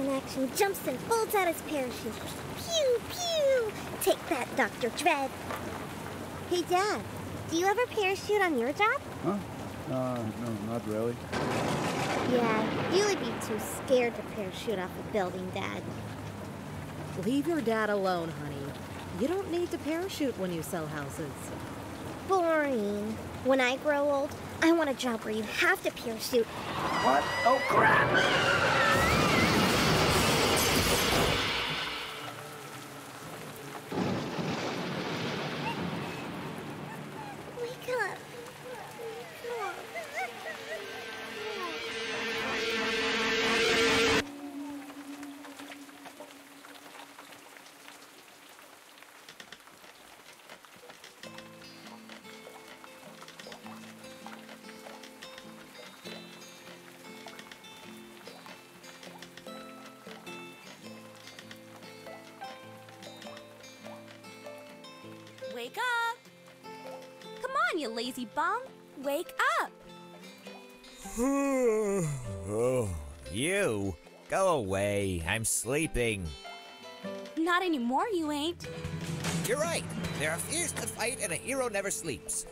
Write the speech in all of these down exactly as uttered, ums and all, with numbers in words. in action jumps and folds out his parachute. Pew, pew! Take that, Doctor Dread. Hey, Dad, do you ever parachute on your job? Huh? Uh, no, not really. Yeah, I'd really be too scared to parachute off a building, Dad. Leave your dad alone, honey. You don't need to parachute when you sell houses. Boring. When I grow old, I want a job where you have to parachute. What? Oh, crap! Wake up. Wake up. Wake up! Come on, you lazy bum! Wake up! Oh, you! Go away! I'm sleeping! Not anymore, you ain't! You're right! There are fears to fight and a hero never sleeps!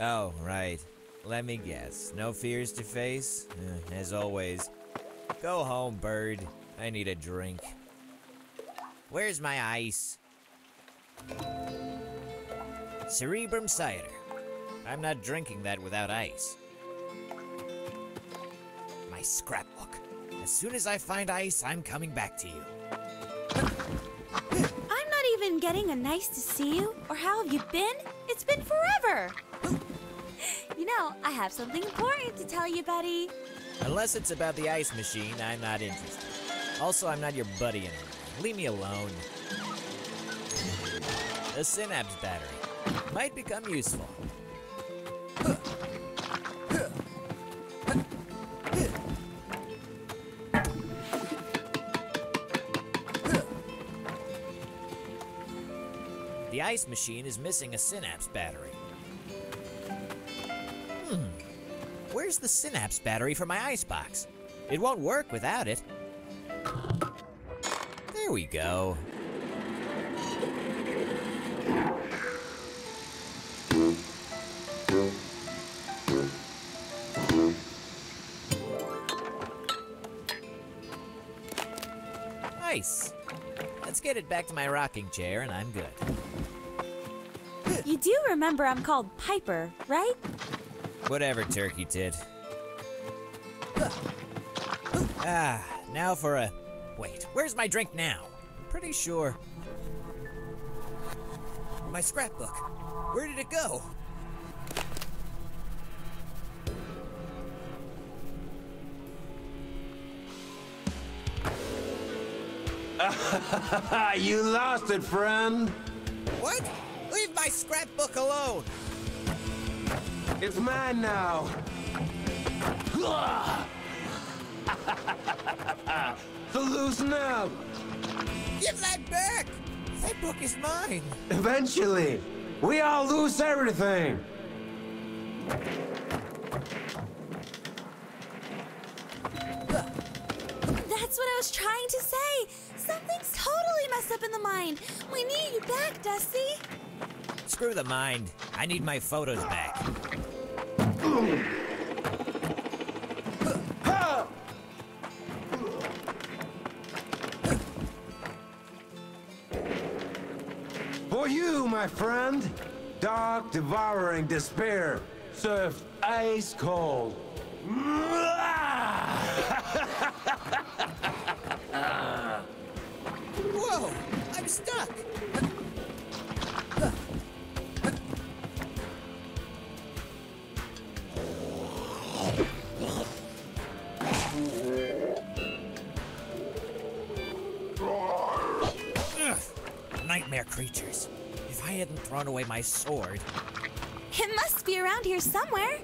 Oh, right. Let me guess. No fears to face? Uh, as always. Go home, bird. I need a drink. Where's my ice? Cerebrum cider. I'm not drinking that without ice. My scrapbook. As soon as I find ice, I'm coming back to you. I'm not even getting a nice to see you, or how have you been? It's been forever! You know, I have something important to tell you, buddy. Unless it's about the ice machine, I'm not interested. Also, I'm not your buddy anymore. Leave me alone. A synapse battery. Might become useful. The ice machine is missing a synapse battery. Hmm. Where's the synapse battery for my icebox? It won't work without it. There we go. Ice. Let's get it back to my rocking chair and I'm good. You do remember I'm called Piper, right? Whatever, turkey tit. Ah, now for a... Wait, where's my drink now? Pretty sure... My scrapbook. Where did it go? You lost it, friend. What? Leave my scrapbook alone. It's mine now. So loosen up. Give that back. That book is mine. Eventually, we all lose everything. That's what I was trying to say. Something's totally messed up in the mind. We need you back, Dusty. Screw the mind. I need my photos back. For you, my friend. Dark, devouring despair, served ice cold. Whoa! I'm stuck! Nightmare creatures. If I hadn't thrown away my sword... It must be around here somewhere.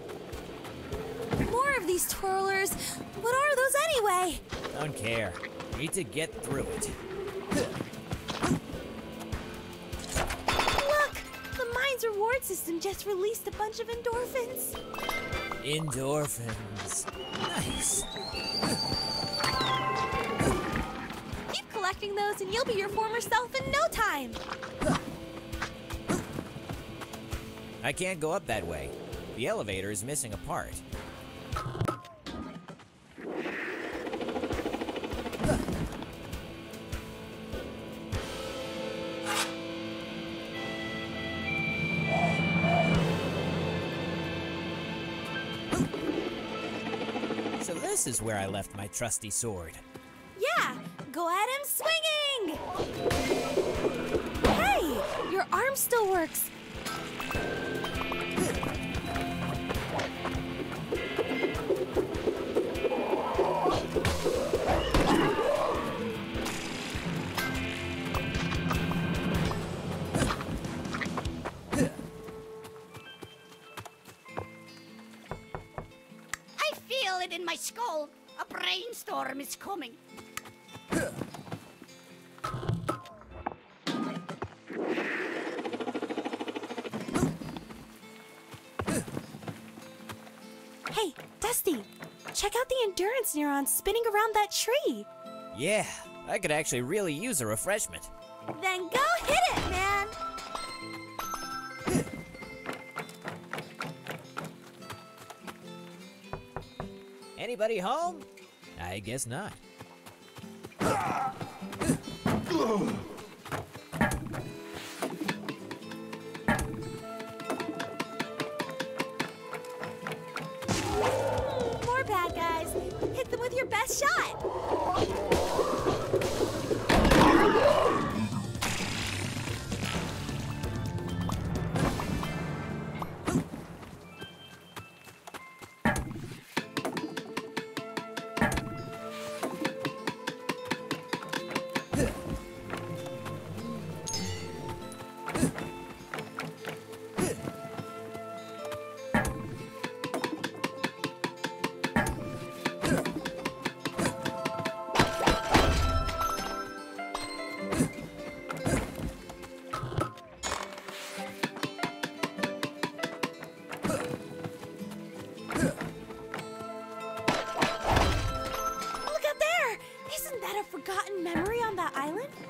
More of these twirlers. What are those anyway? Don't care. Need to get through it. Look! The mind's reward system just released a bunch of endorphins. Endorphins. Nice. collecting those and you'll be your former self in no time. I can't go up that way. The elevator is missing a part. So this is where I left my trusty sword. Yeah, go at him swinging! Hey, your arm still works. Storm is coming. Hey, Dusty, check out the endurance neurons spinning around that tree. Yeah, I could actually really use a refreshment. Then go hit it, man. Anybody home? I guess not. More bad guys. Hit them with your best shot.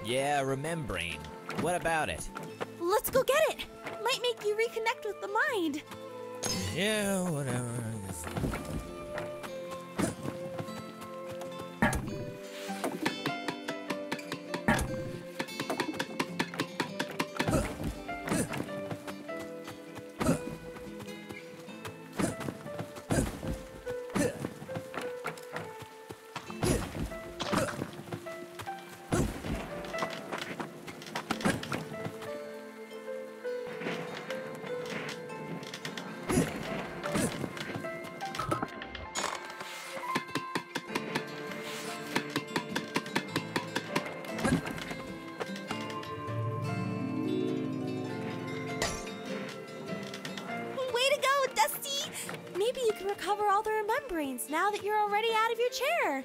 Yeah, remembering. What about it? Let's go get it! Might make you reconnect with the mind. Yeah, whatever. I guess. Now that you're already out of your chair.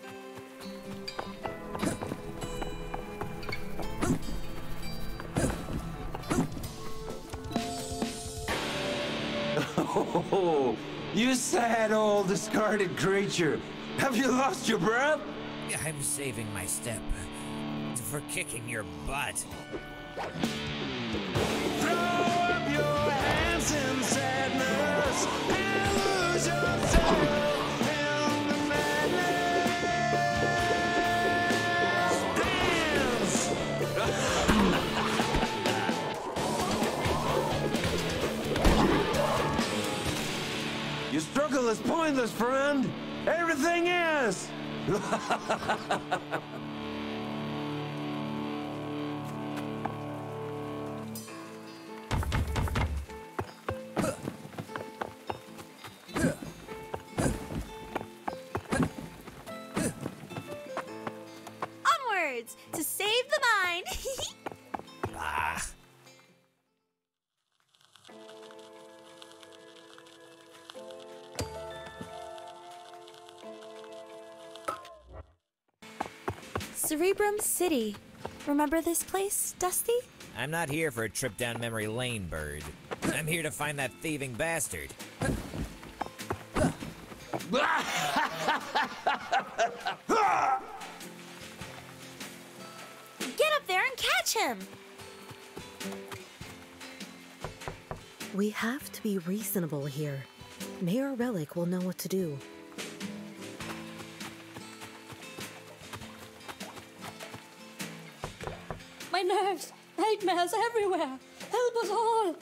Oh, you sad old discarded creature. Have you lost your breath? I'm saving my step for kicking your butt. Throw up your hands in sadness and lose yourself. Your struggle is pointless, friend. Everything is. Onwards to save the mind. Ah. Cerebrum City. Remember this place, Dusty? I'm not here for a trip down memory lane, bird. I'm here to find that thieving bastard. up there and catch him. We have to be reasonable here. Mayor Relic will know what to do. My nerves, nightmares everywhere. Help us all.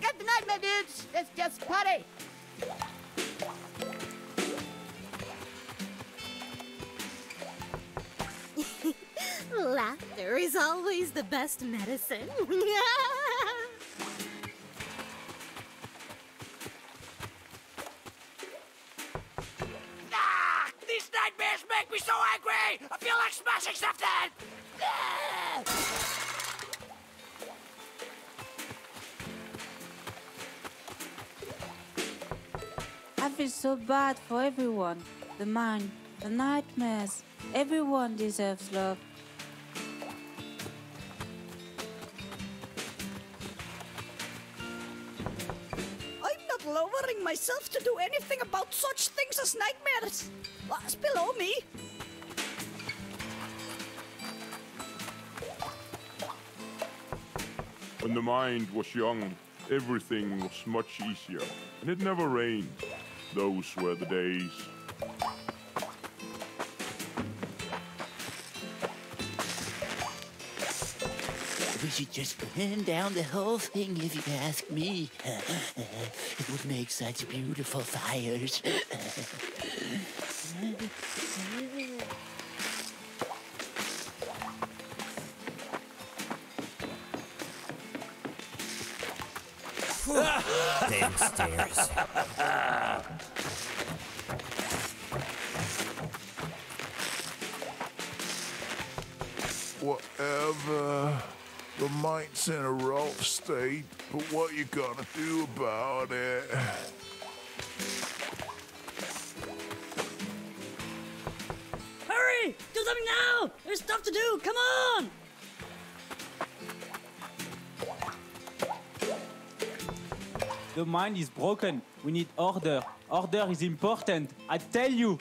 Good night, my dudes. Let's just party. Laughter is always the best medicine. Ah, these nightmares make me so angry! I feel like smashing something! Ah. I feel so bad for everyone. The mind, the nightmares. Everyone deserves love. Lowering myself to do anything about such things as nightmares. That's below me. When the mind was young, everything was much easier, and it never rained. Those were the days. We should just burn down the whole thing, if you ask me. Uh, uh, it would make such beautiful fires. Damn stairs. Whatever. The might's in a rough state, but what you gonna do about it? Hurry! Do something now! There's stuff to do! Come on! The mind is broken. We need order. Order is important. I tell you!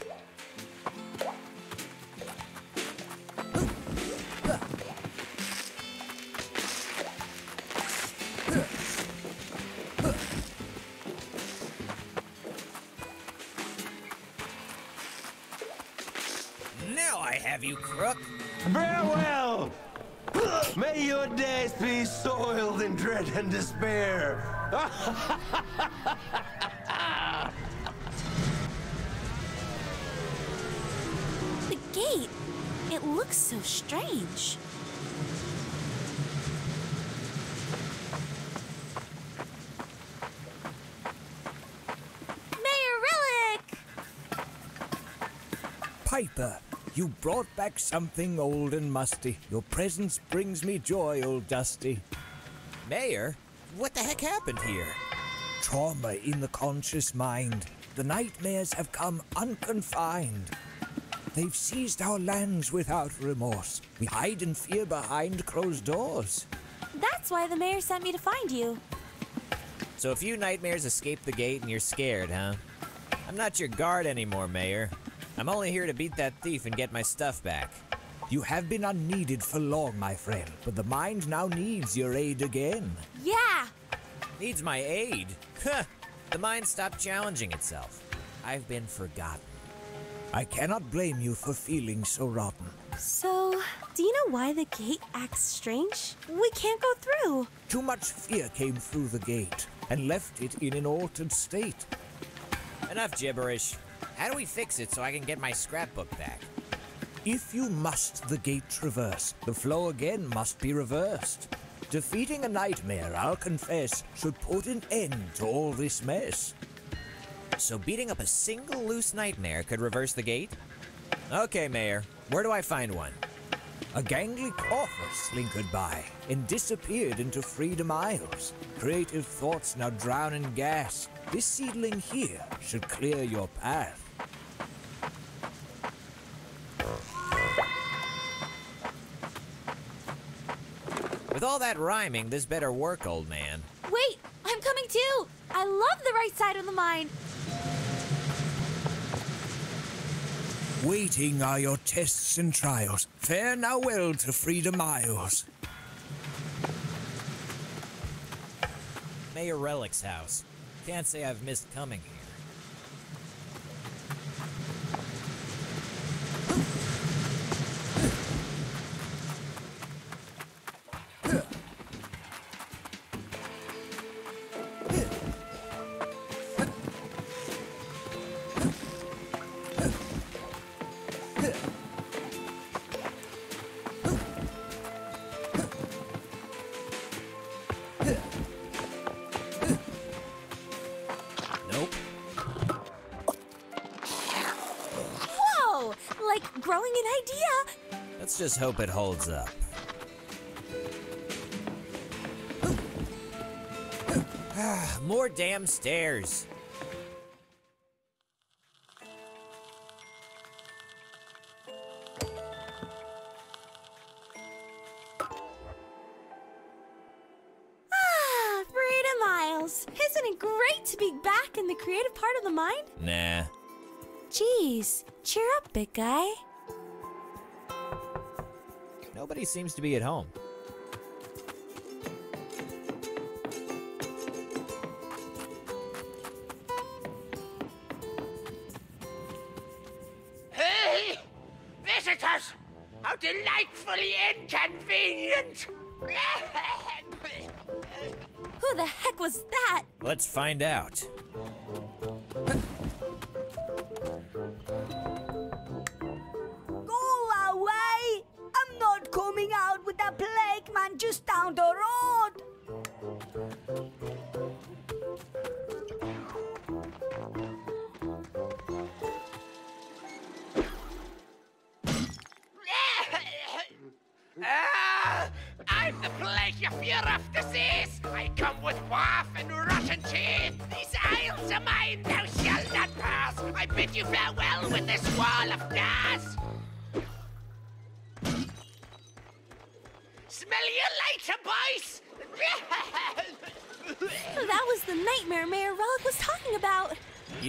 And despair. The gate, it looks so strange. Mayor Relic! Piper, you brought back something old and musty. Your presence brings me joy, old Dusty. Mayor, what the heck happened here? Trauma in the conscious mind. The nightmares have come unconfined. They've seized our lands without remorse. We hide in fear behind closed doors. That's why the mayor sent me to find you. So a few nightmares escaped the gate and you're scared, huh? I'm not your guard anymore, Mayor. I'm only here to beat that thief and get my stuff back. You have been unneeded for long, my friend, but the mind now needs your aid again. Yeah! Needs my aid? Huh! The mind stopped challenging itself. I've been forgotten. I cannot blame you for feeling so rotten. So, do you know why the gate acts strange? We can't go through. Too much fear came through the gate and left it in an altered state. Enough gibberish. How do we fix it so I can get my scrapbook back? If you must the gate traverse, the flow again must be reversed. Defeating a nightmare, I'll confess, should put an end to all this mess. So beating up a single loose nightmare could reverse the gate? Okay, Mayor, where do I find one? A gangly author slinkered by and disappeared into Freedom Isles. Creative thoughts now drown in gas. This seedling here should clear your path. With all that rhyming, this better work, old man. Wait! I'm coming too! I love the right side of the mind! Waiting are your tests and trials. Fare now well to Freedom Isles. Mayor Relic's house. Can't say I've missed coming here. Just hope it holds up. More damn stairs. Ah, Freedom Isles. Isn't it great to be back in the creative part of the mind? Nah. Jeez, cheer up, big guy. Nobody seems to be at home. Hey! Visitors! How delightfully inconvenient! Who the heck was that? Let's find out.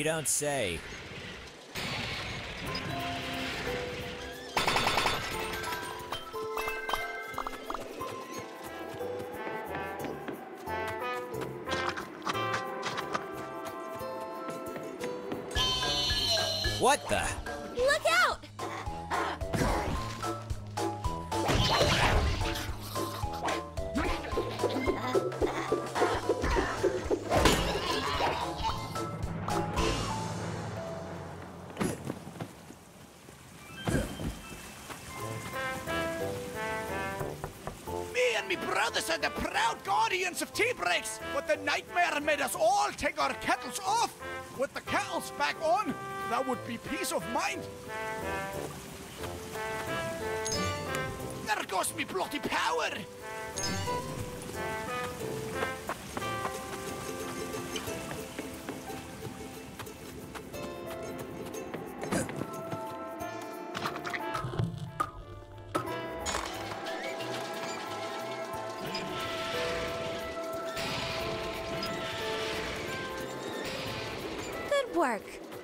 Don't say. What the? Look out! Of tea breaks, but the nightmare made us all take our kettles off. With the kettles back on, that would be peace of mind. There goes me bloody power.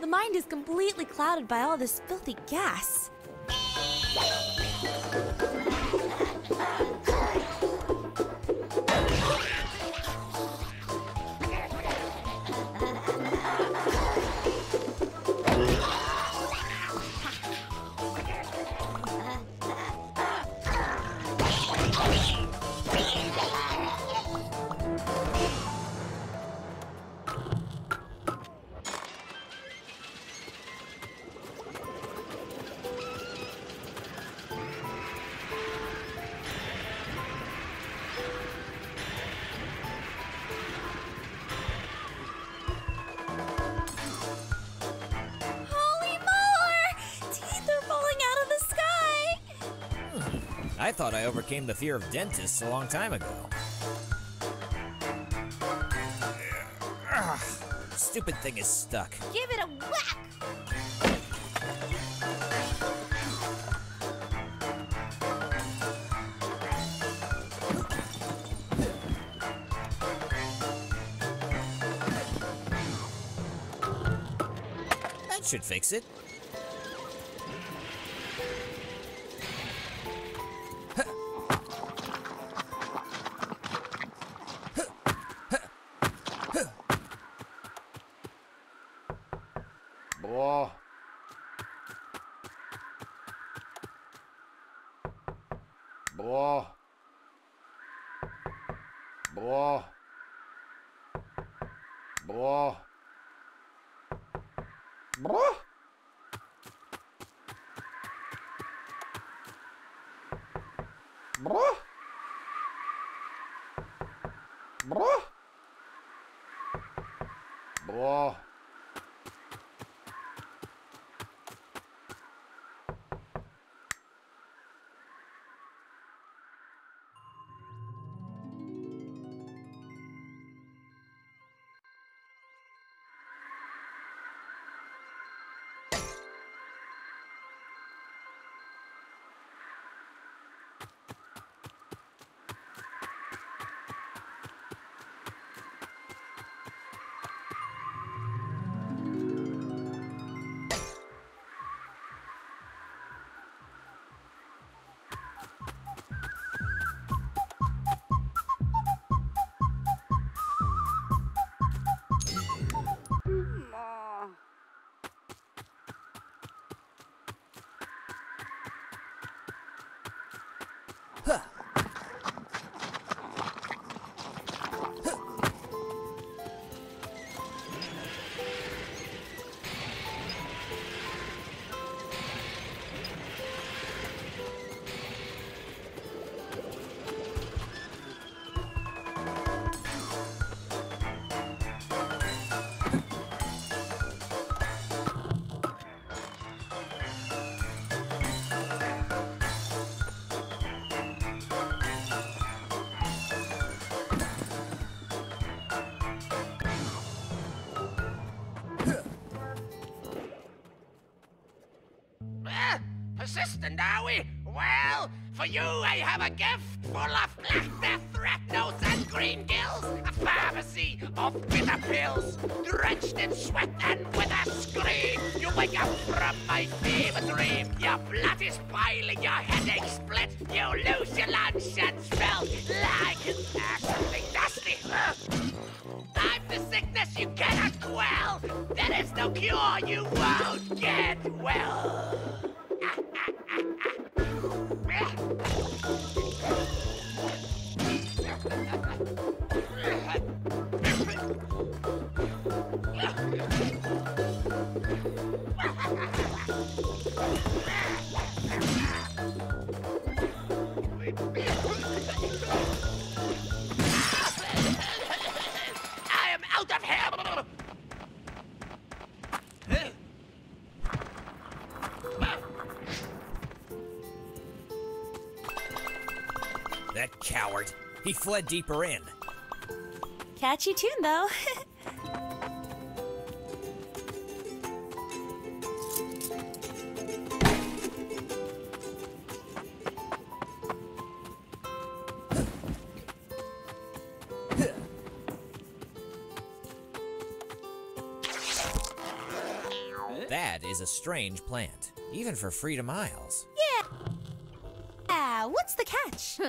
The mind is completely clouded by all this filthy gas. I thought I overcame the fear of dentists a long time ago. Ugh, stupid thing is stuck. Give it a whack! That should fix it. Blah. Blah. Blah. Blah. Blah. Blah. Blah. Persistent, are we? Well, for you I have a gift full of laughter, threatnos and green gills, a pharmacy of bitter pills. Drenched in sweat and with a scream, you wake up from my fever dream. Your blood is boiling, your headache split, you lose your lunch and smell like uh, something dusty. Huh? I'm the sickness you cannot quell. There is no cure, you won't get well. He fled deeper in. Catchy tune, though. That is a strange plant, even for Freedom Isles. Yeah. Ah, uh, what's the catch?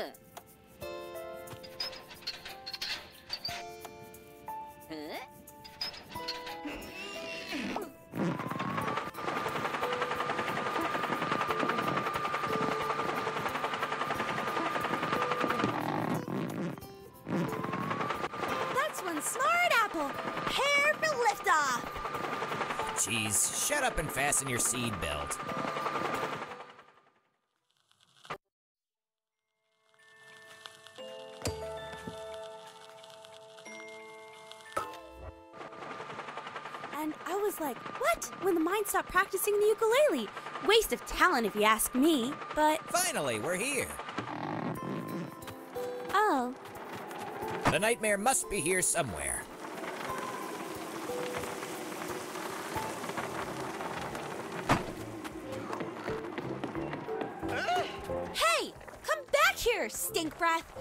And fasten your seed belt. And I was like, what? When the mind stopped practicing the ukulele. Waste of talent if you ask me, but... Finally, we're here. Oh. The nightmare must be here somewhere. Stink breath.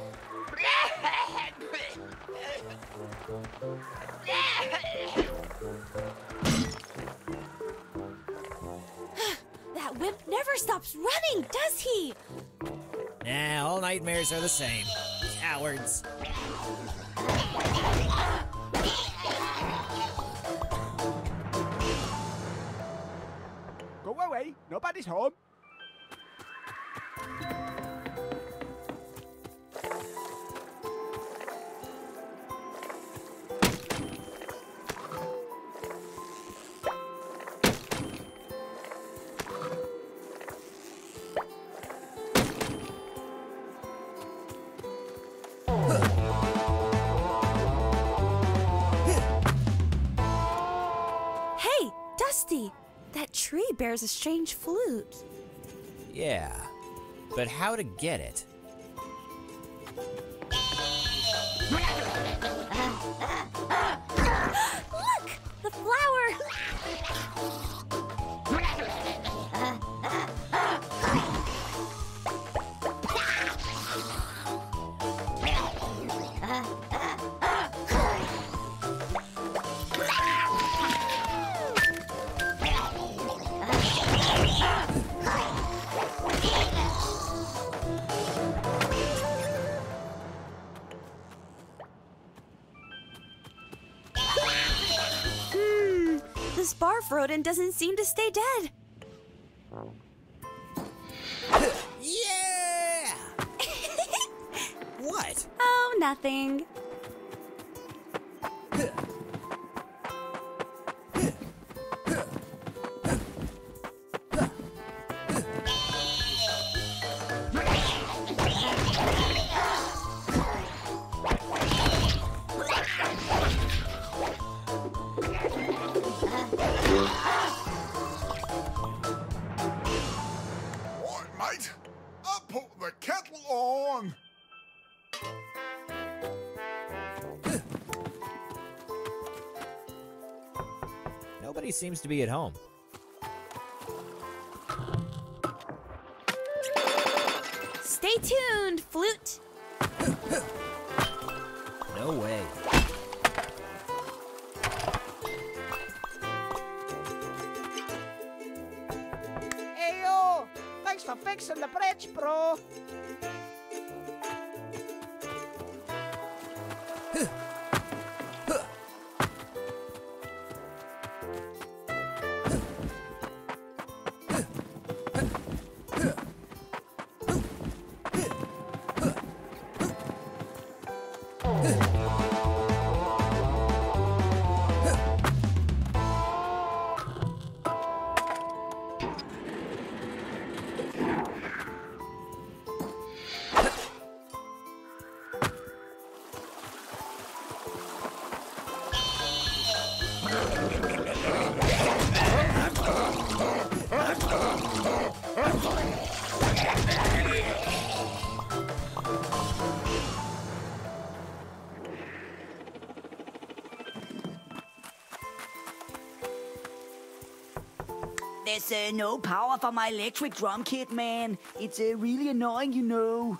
That wimp never stops running, does he? Nah, all nightmares are the same. Cowards. Go away, nobody's home. bears a strange flute. Yeah, but how to get it? Look! The flower! This barf rodent doesn't seem to stay dead. Yeah! What? Oh, nothing. Nobody seems to be at home. Stay tuned, flute! No way. Hey yo! Thanks for fixing the bridge, bro! There's uh, no power for my electric drum kit, man. It's uh, really annoying, you know.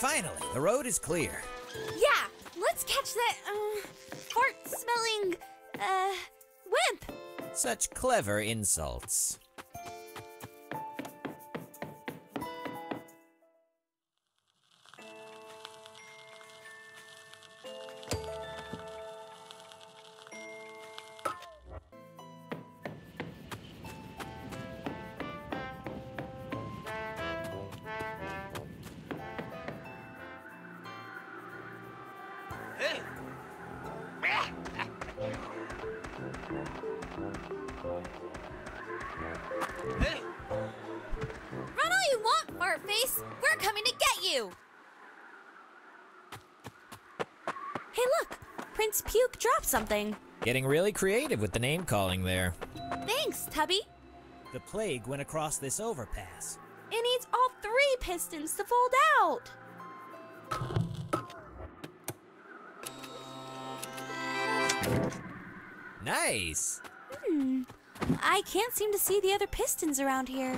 Finally, the road is clear. Yeah, let's catch that, um, fort-smelling, uh, wimp. Such clever insults. Hey! Scarface! We're coming to get you! Hey, look! Prince Puke dropped something. Getting really creative with the name-calling there. Thanks, Tubby. The plague went across this overpass. It needs all three pistons to fold out. Nice. Hmm. I can't seem to see the other pistons around here.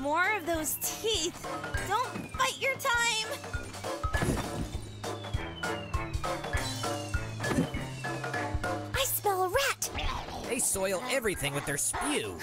More of those teeth. Don't bite your time. They soil everything with their spew.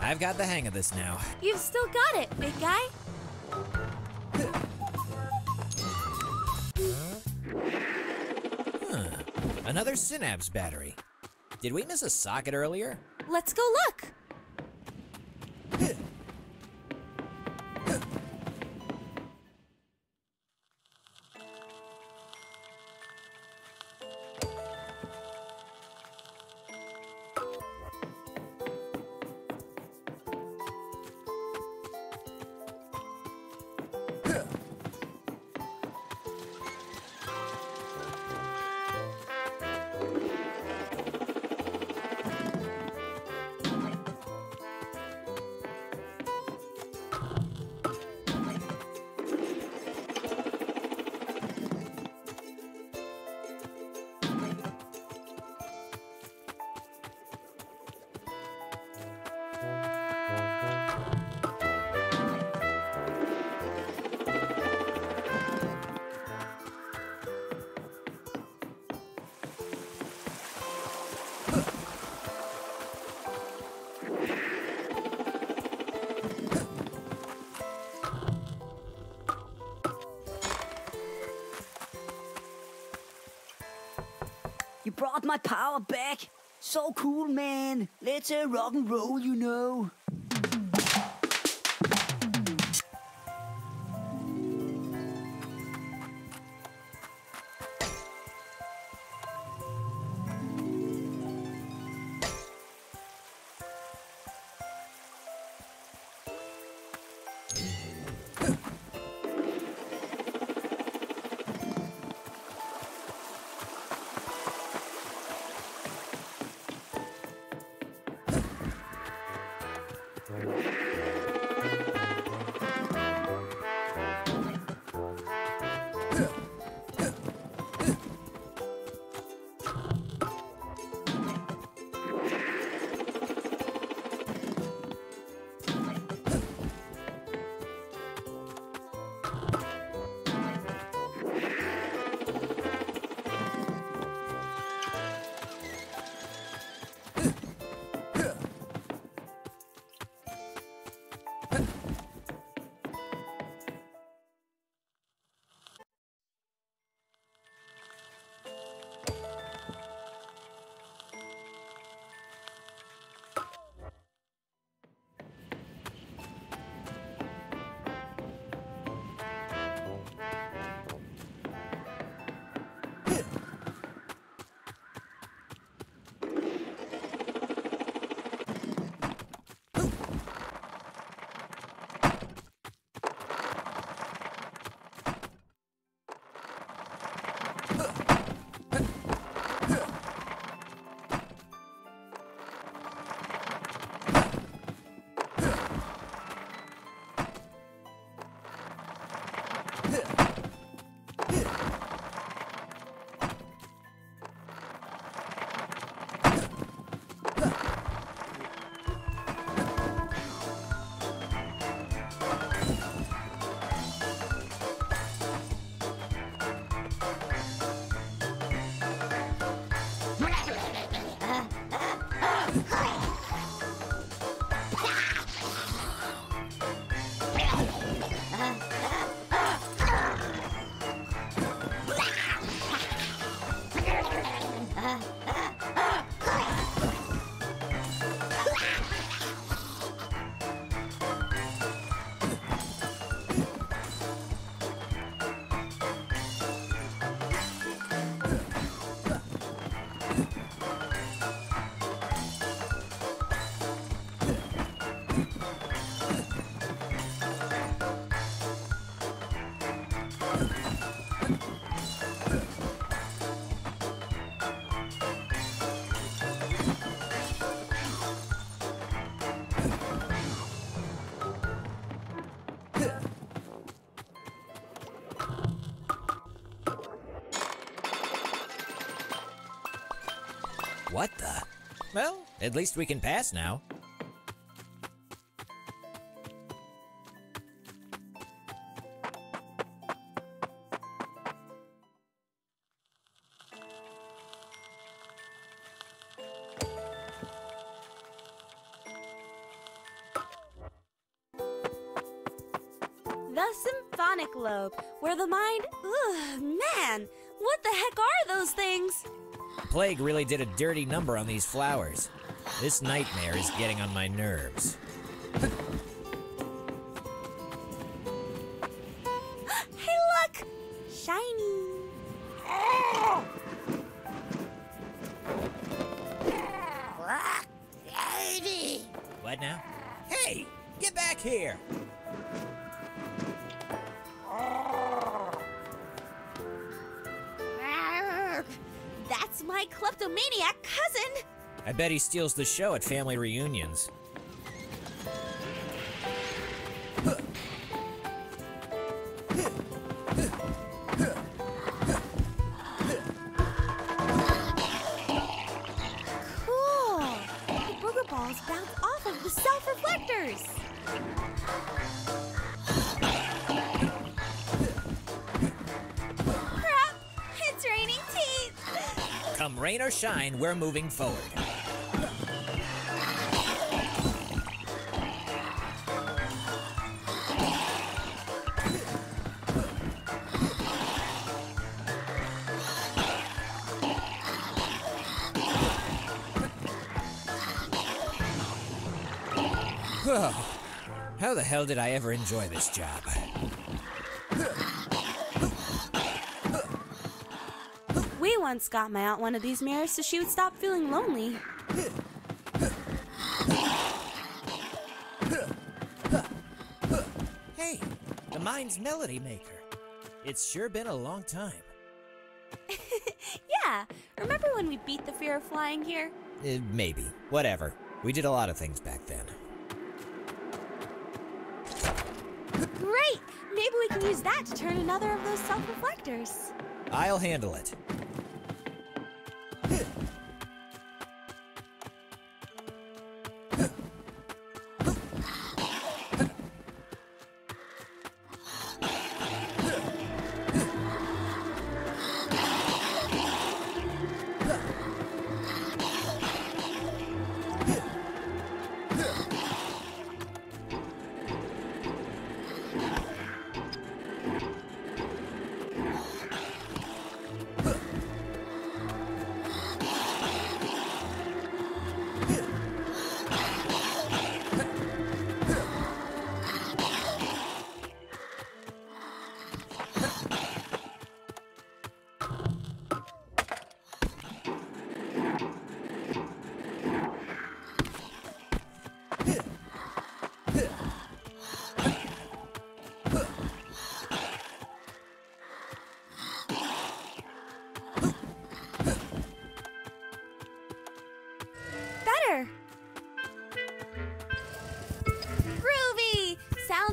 I've got the hang of this now. You've still got it, big guy. Huh. Another synapse battery. Did we miss a socket earlier? Let's go look. Brought my power back. So cool, man. Let's uh, rock and roll, you know. What the? Well, at least we can pass now. The symphonic lobe, where the mind... Ugh, man! What the heck are those things? Plague really did a dirty number on these flowers. This nightmare is getting on my nerves. Hey, look! Shiny. What now? Hey, get back here! My kleptomaniac cousin! I bet he steals the show at family reunions. Cool! The booger balls bounce off of the self-reflectors! Come rain or shine, we're moving forward. Whoa. How the hell did I ever enjoy this job? I once got my aunt one of these mirrors so she would stop feeling lonely. Hey, the mind's melody maker. It's sure been a long time. Yeah, remember when we beat the fear of flying here? Uh, maybe. Whatever. We did a lot of things back then. Great! Maybe we can use that to turn another of those self-reflectors. I'll handle it.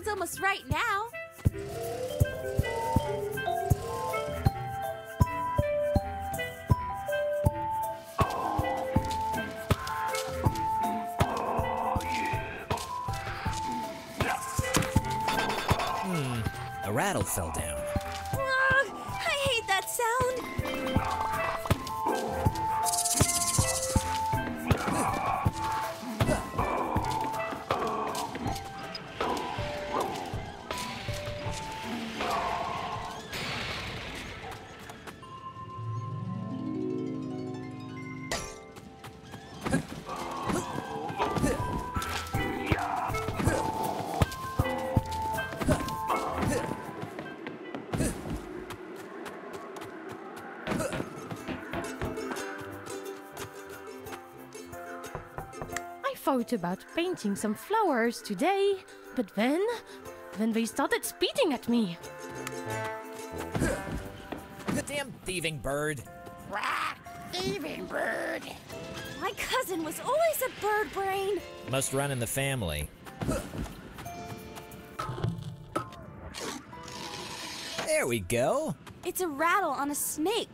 Almost right now. Hmm, a rattle fell down. Ugh, I hate that sound. thought about painting some flowers today, but then, then they started spitting at me. The damn thieving bird. Rah, thieving bird. My cousin was always a bird brain. Must run in the family. There we go. It's a rattle on a snake.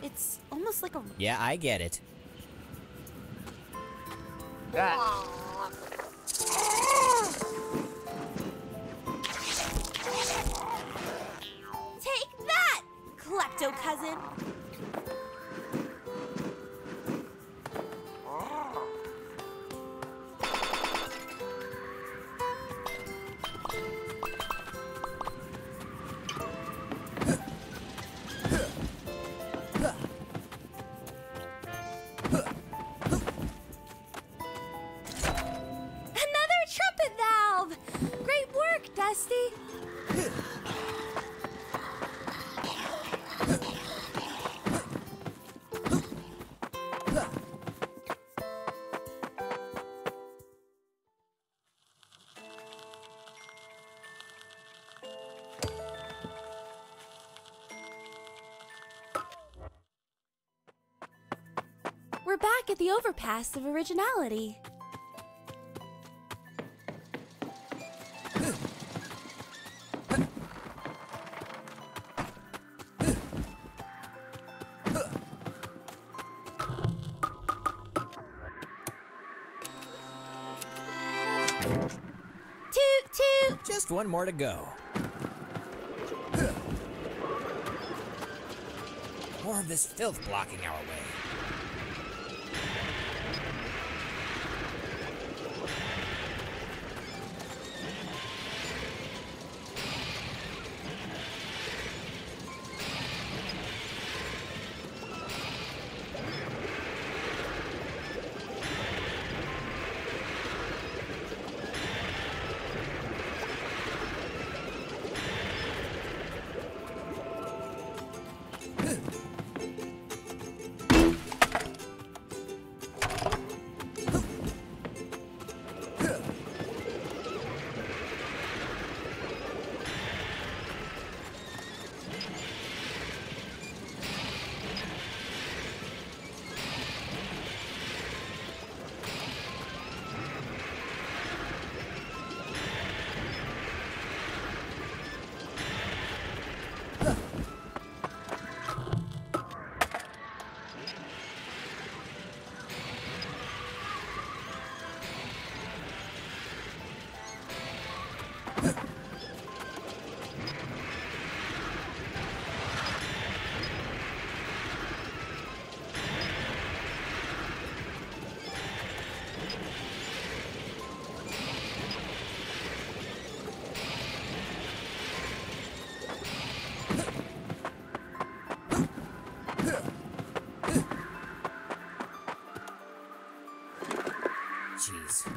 It's almost like a... Yeah, I get it. Ah. Take that, klepto cousin. We're back at the overpass of originality. One more to go. More of this filth blocking our way.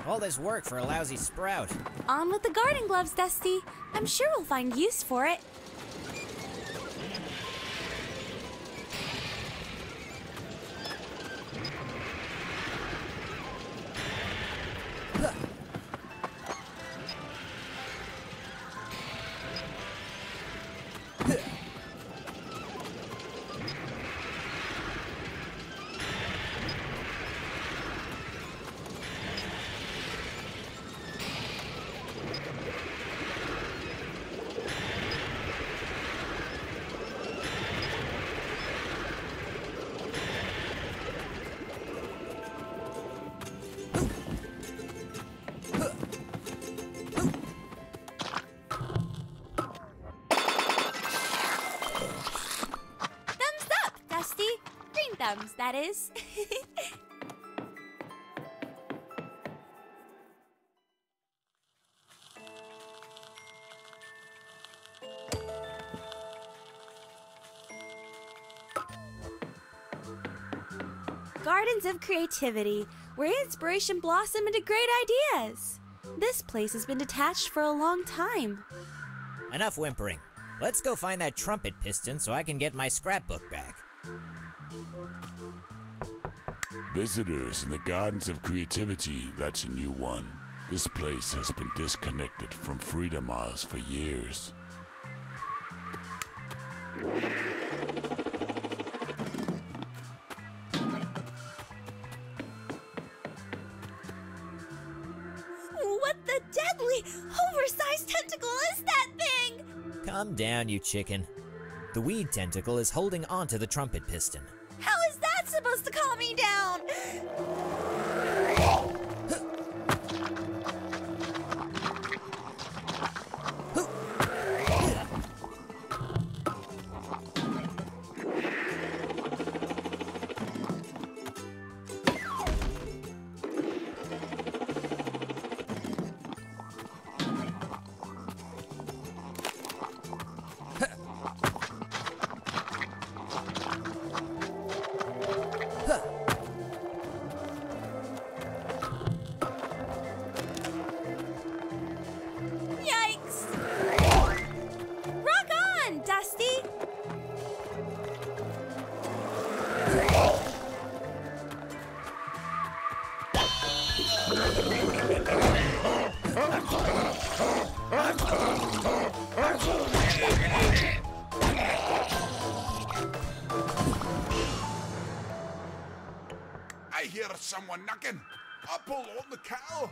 All this work for a lousy sprout. On with the garden gloves, Dusty. I'm sure we'll find use for it. Thumbs, that is. Gardens of Creativity, where inspiration blossomed into great ideas. This place has been detached for a long time. Enough whimpering. Let's go find that trumpet piston so I can get my scrapbook back. Visitors in the Gardens of Creativity, that's a new one. This place has been disconnected from Freedom Isles for years. What the deadly, oversized tentacle is that thing? Calm down, you chicken. The weed tentacle is holding onto the trumpet piston. How is that supposed to calm me down? Someone knocking. I'll pull on the cow.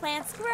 Plants grow.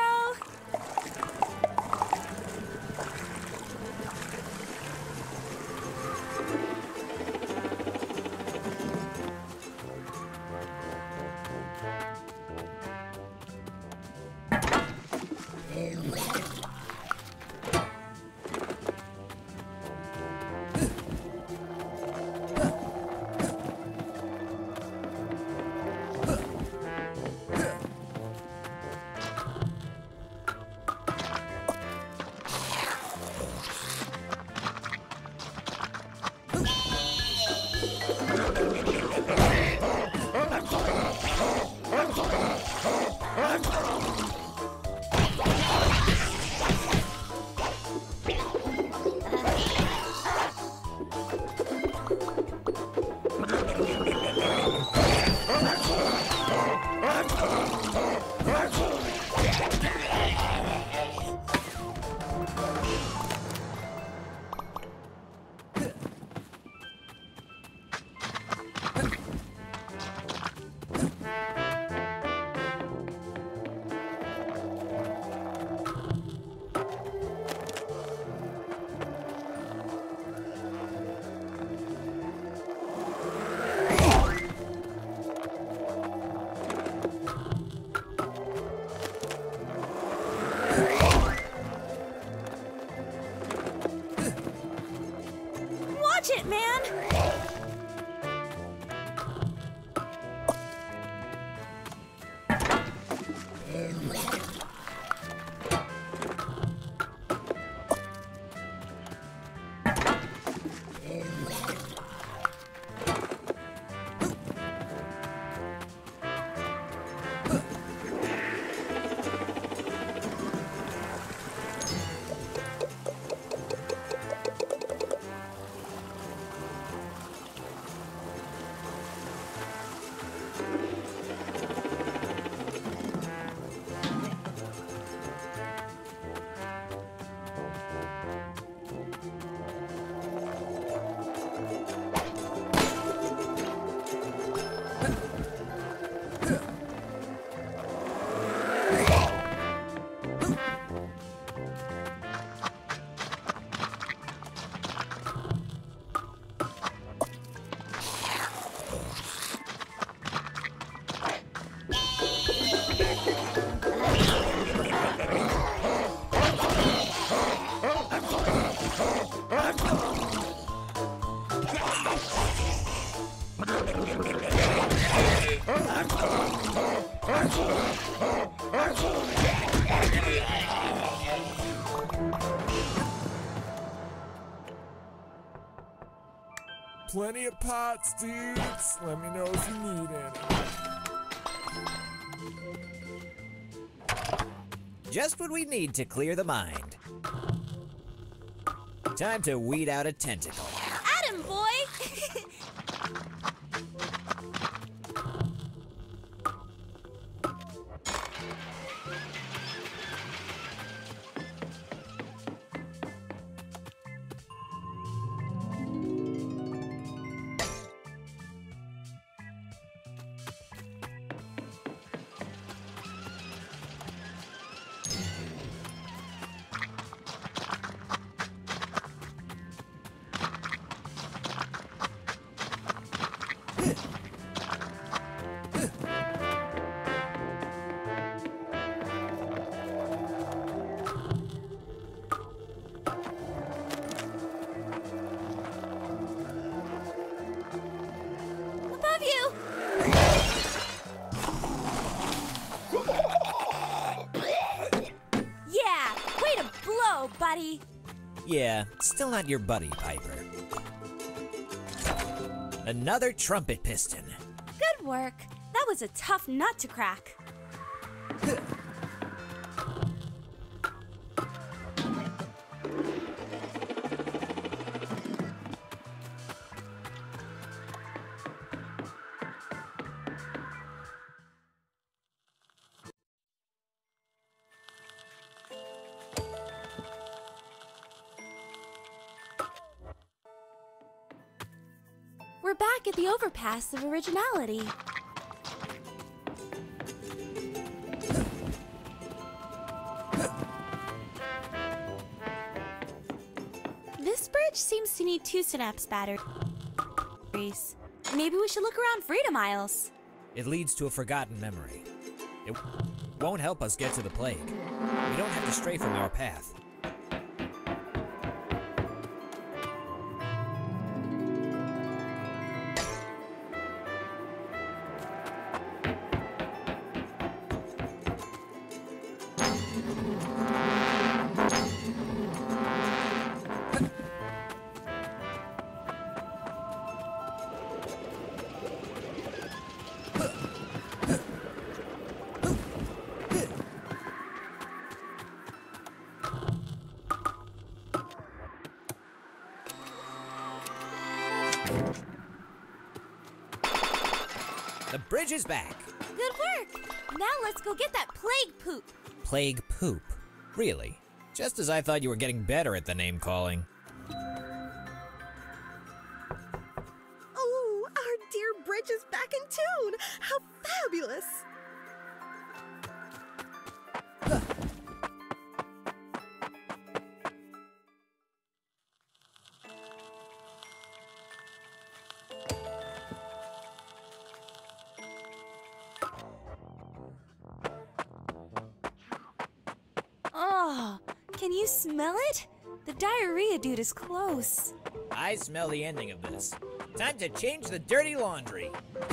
plenty of pots, dudes. Let me know if you need any. Just what we need to clear the mind. Time to weed out a tentacle. Adam, boy! Yeah, still not your buddy, Piper. Another trumpet piston. Good work. That was a tough nut to crack. We're back at the overpass of originality. This bridge seems to need two synapse batteries. Maybe we should look around Freedom Isles. It leads to a forgotten memory. It won't help us get to the plague. We don't have to stray from our path. The bridge is back. Good work. Now let's go get that plague poop. Plague poop? Really? Just as I thought you were getting better at the name calling. Oh, our dear bridge is back in tune. How fabulous. Can you smell it? The diarrhea dude is close. I smell the ending of this. Time to change the dirty laundry. You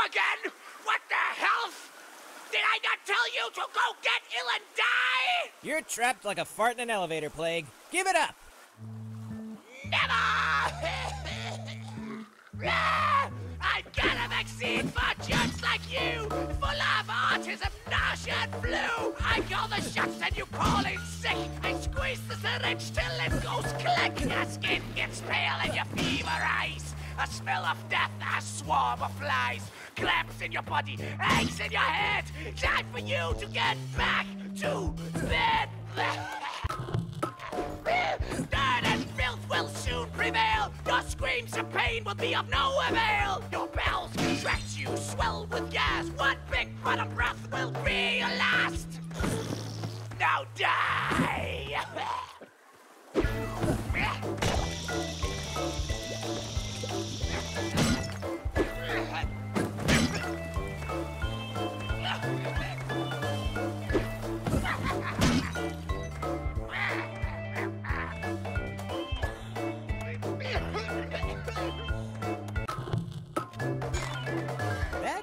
again? What the hell? Did I not tell you to go get ill and die? You're trapped like a fart in an elevator, Plague. Give it up. Never! I got a vaccine for jerks like you! Full of autism, nausea, and flu! I call the shots and you call in sick! I squeeze the syringe till it goes click! Your skin gets pale and your fever rise! A smell of death, a swarm of flies! Cramps in your body, aches in your head! Time for you to get back to bed! Dirt and filth will soon prevail. Your screams of pain will be of no avail. Your bowels contract, you swell with gas. One big butt of breath will be your last. Now die!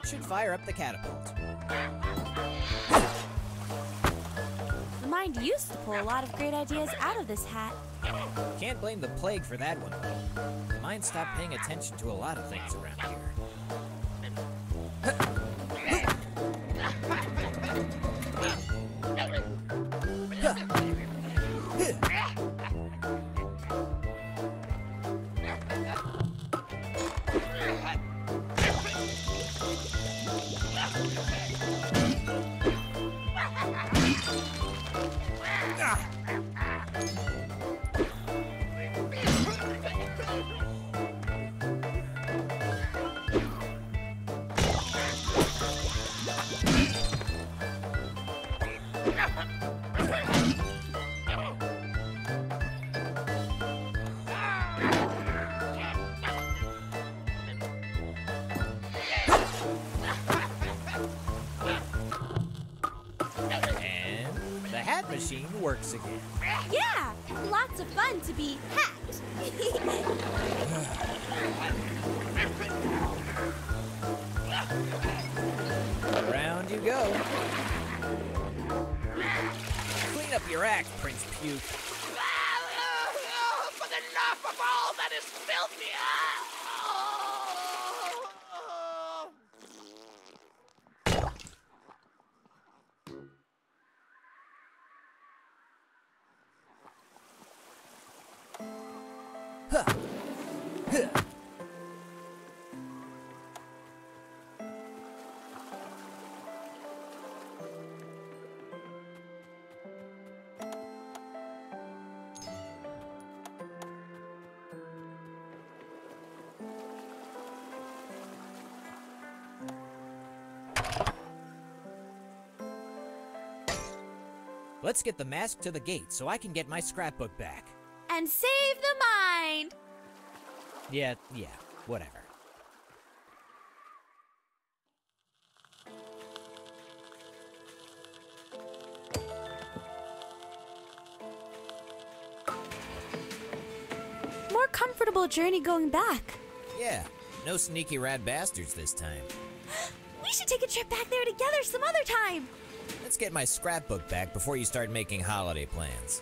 should fire up the catapult. The mind used to pull a lot of great ideas out of this hat. Can't blame the plague for that one. The mind stopped paying attention to a lot of things around here. Works again. Yeah! Lots of fun to be hacked. Around you go. Clean up your act, Prince Puke. Oh, but enough of all that is filthy. Let's get the mask to the gate so I can get my scrapbook back. And save the mind! Yeah, yeah, whatever. More comfortable journey going back. Yeah, no sneaky rat bastards this time. We should take a trip back there together some other time! Let's get my scrapbook back before you start making holiday plans.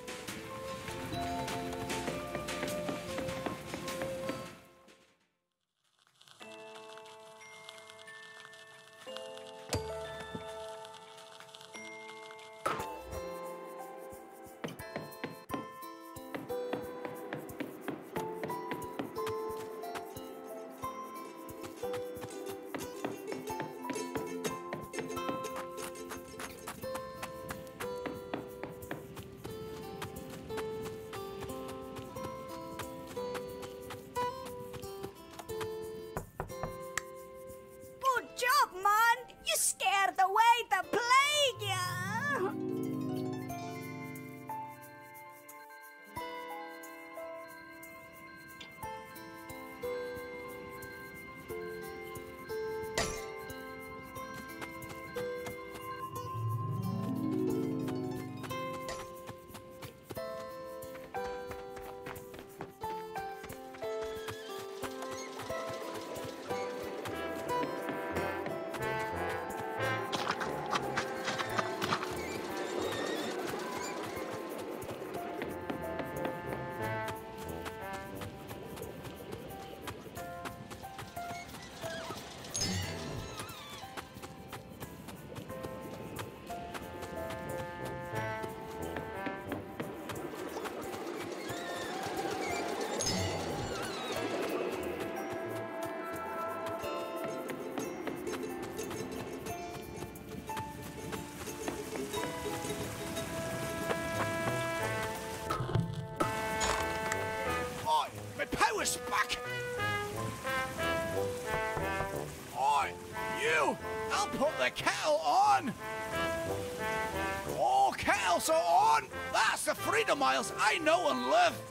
Freedom Isles, I know and love.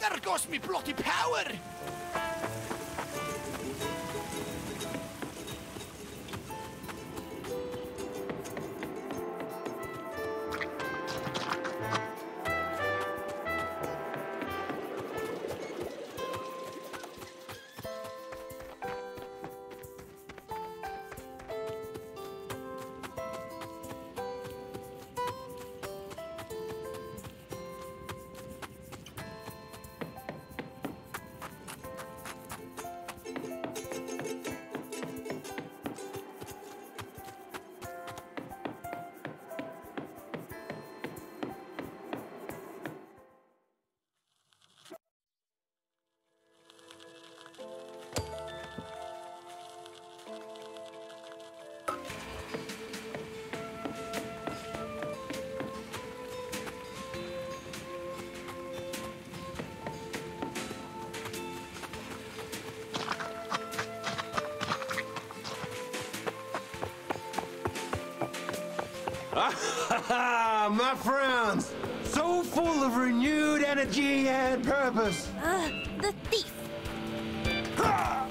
There goes me bloody power. My friends, so full of renewed energy and purpose. Uh, the thief. Ha!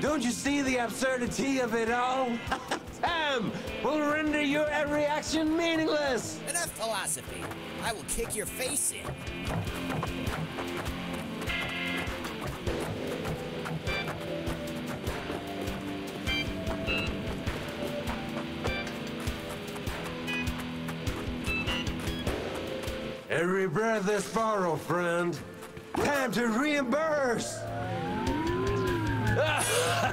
Don't you see the absurdity of it all? Time will render your every action meaningless. Enough philosophy. I will kick your face in. Every breath is borrowed, friend. Time to reimburse. I'm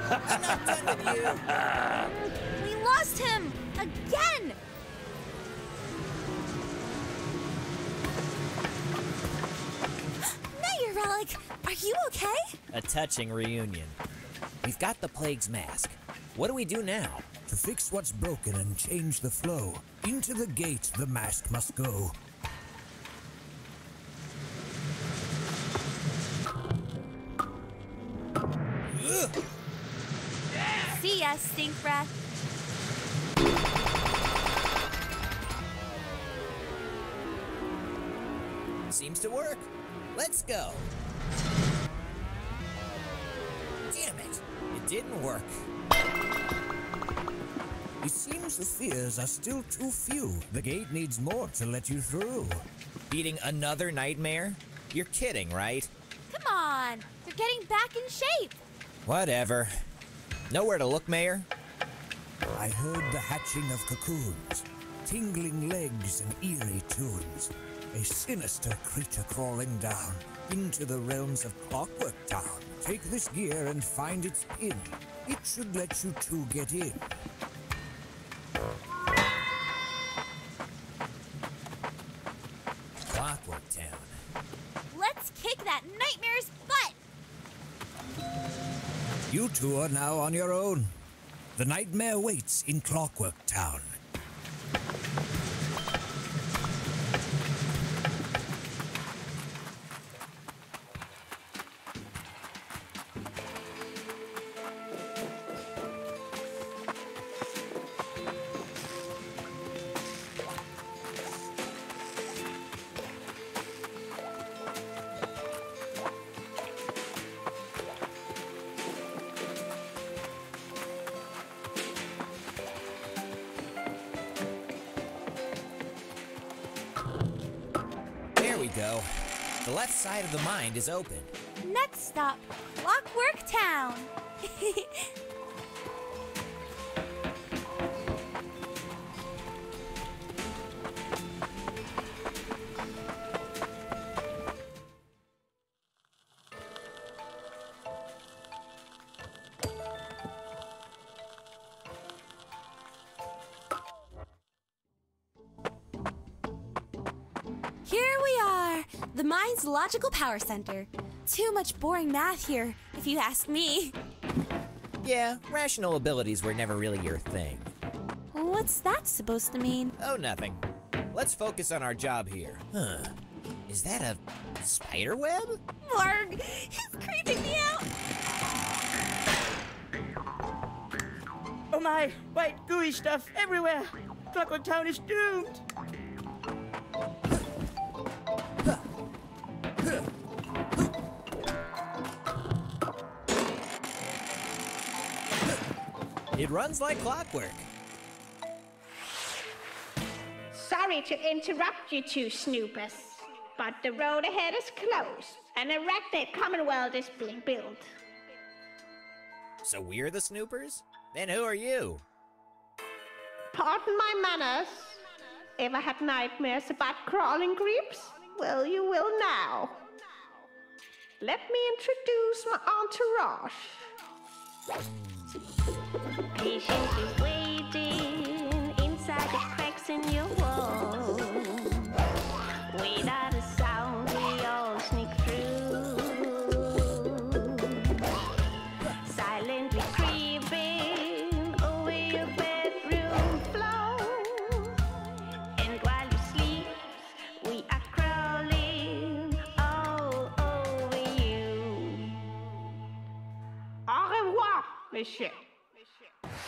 not done with you. We lost him again. Mayor Relic, are you okay? A touching reunion. We've got the plague's mask. What do we do now? To fix what's broken and change the flow, into the gate the mask must go. See ya, stink breath. Seems to work. Let's go. Damn it. It didn't work. It seems the fears are still too few. The gate needs more to let you through. Beating another nightmare? You're kidding, right? Come on. You're getting back in shape. Whatever. Nowhere to look, Mayor? I heard the hatching of cocoons, tingling legs and eerie tunes, a sinister creature crawling down into the realms of Clockwork Town. Take this gear and find its pin. It should let you two get in. Clockwork Town. Let's kick that nightmare's butt! You two are now on your own. The nightmare waits in Clockwork Town. Side of the mind is open. Next stop, Clockwork Town. Logical power center. Too much boring math here, if you ask me. Yeah, rational abilities were never really your thing. What's that supposed to mean? Oh, nothing. Let's focus on our job here. Huh. Is that a spider web? Mark, he's creeping me out! Oh my, white gooey stuff everywhere! Clockwork Town is doomed! It runs like clockwork. Sorry to interrupt you two snoopers, but the road ahead is closed. An erected commonwealth is being built. So we're the snoopers? Then who are you? Pardon my manners. Ever had nightmares about crawling creeps? Well, you will now. Let me introduce my entourage. Patience is waiting inside the cracks in your wall. Without a sound, we all sneak through. Silently creeping away your bedroom floor. And while you sleep, we are crawling all over you. Monsieur.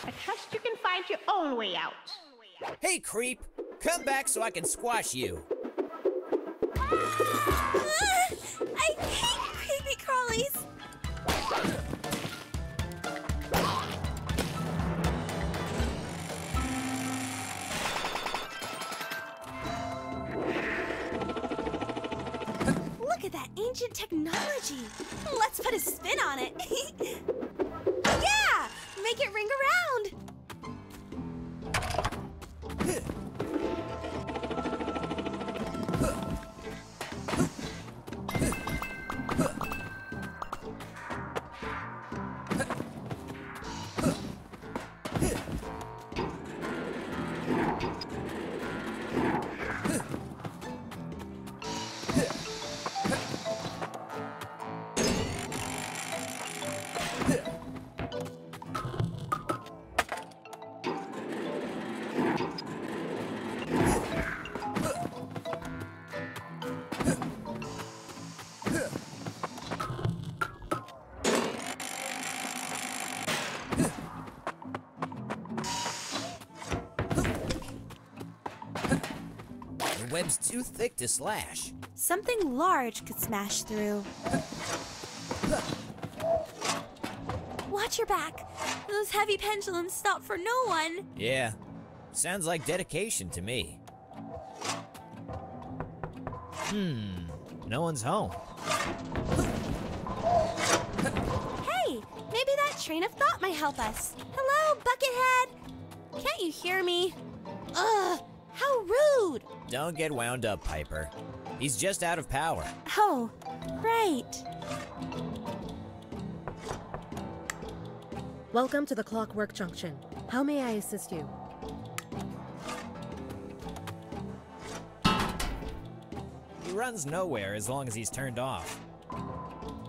I trust you can find your own way out. Hey, creep! Come back so I can squash you. Ah! I hate creepy crawlies. Look at that ancient technology. Let's put a spin on it. Yeah! Make it ring around. Web's too thick to slash. Something large could smash through. Watch your back. Those heavy pendulums stop for no one. Yeah. Sounds like dedication to me. Hmm. No one's home. Hey! Maybe that train of thought might help us. Hello, Buckethead! Can't you hear me? Ugh! How rude! Don't get wound up, Piper. He's just out of power. Oh, right. Welcome to the Clockwork Junction. How may I assist you? He runs nowhere as long as he's turned off.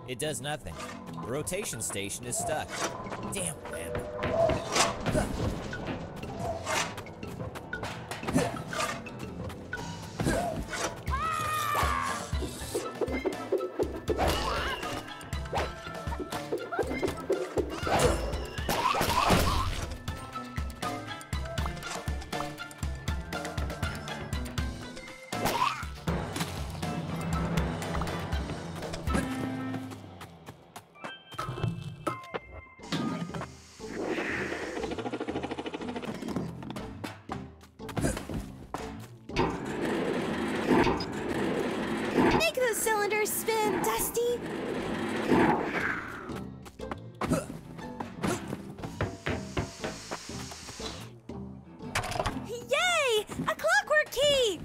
It does nothing. The rotation station is stuck. Damn, man. Spin, Dusty! Yay! A clockwork key!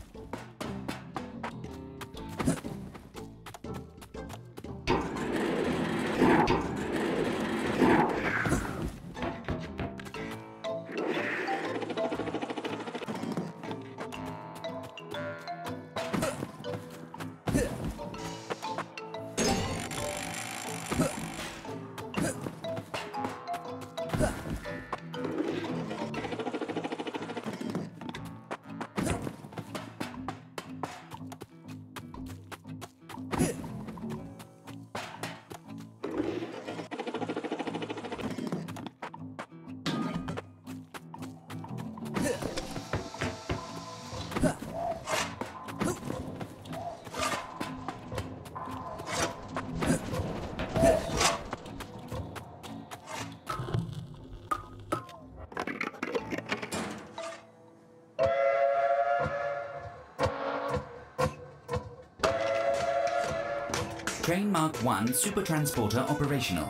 Train Mark one Super Transporter operational.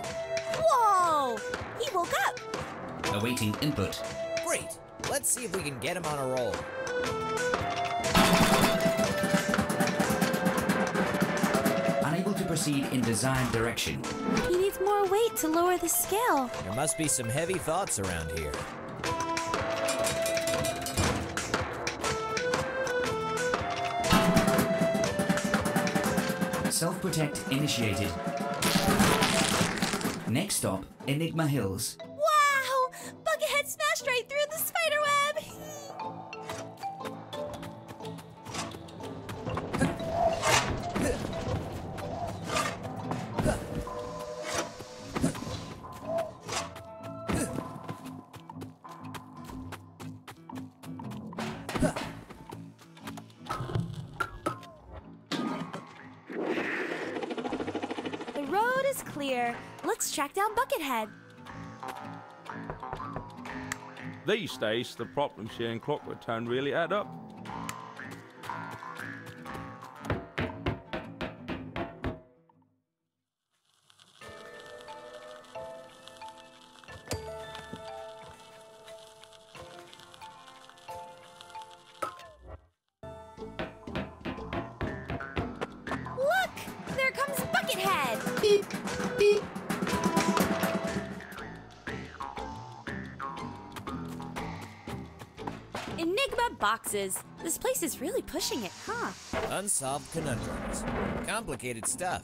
Whoa! He woke up! Awaiting input. Great! Let's see if we can get him on a roll. Unable to proceed in desired direction. He needs more weight to lower the scale. There must be some heavy thoughts around here. Self-protect initiated. Next stop, Enigma Hills. Wow! Buckethead smashed right through the spider web! The road is clear. Let's track down Buckethead. These days, the problems here in Clockwork Town really add up. This place is really pushing it, huh? Unsolved conundrums. Complicated stuff.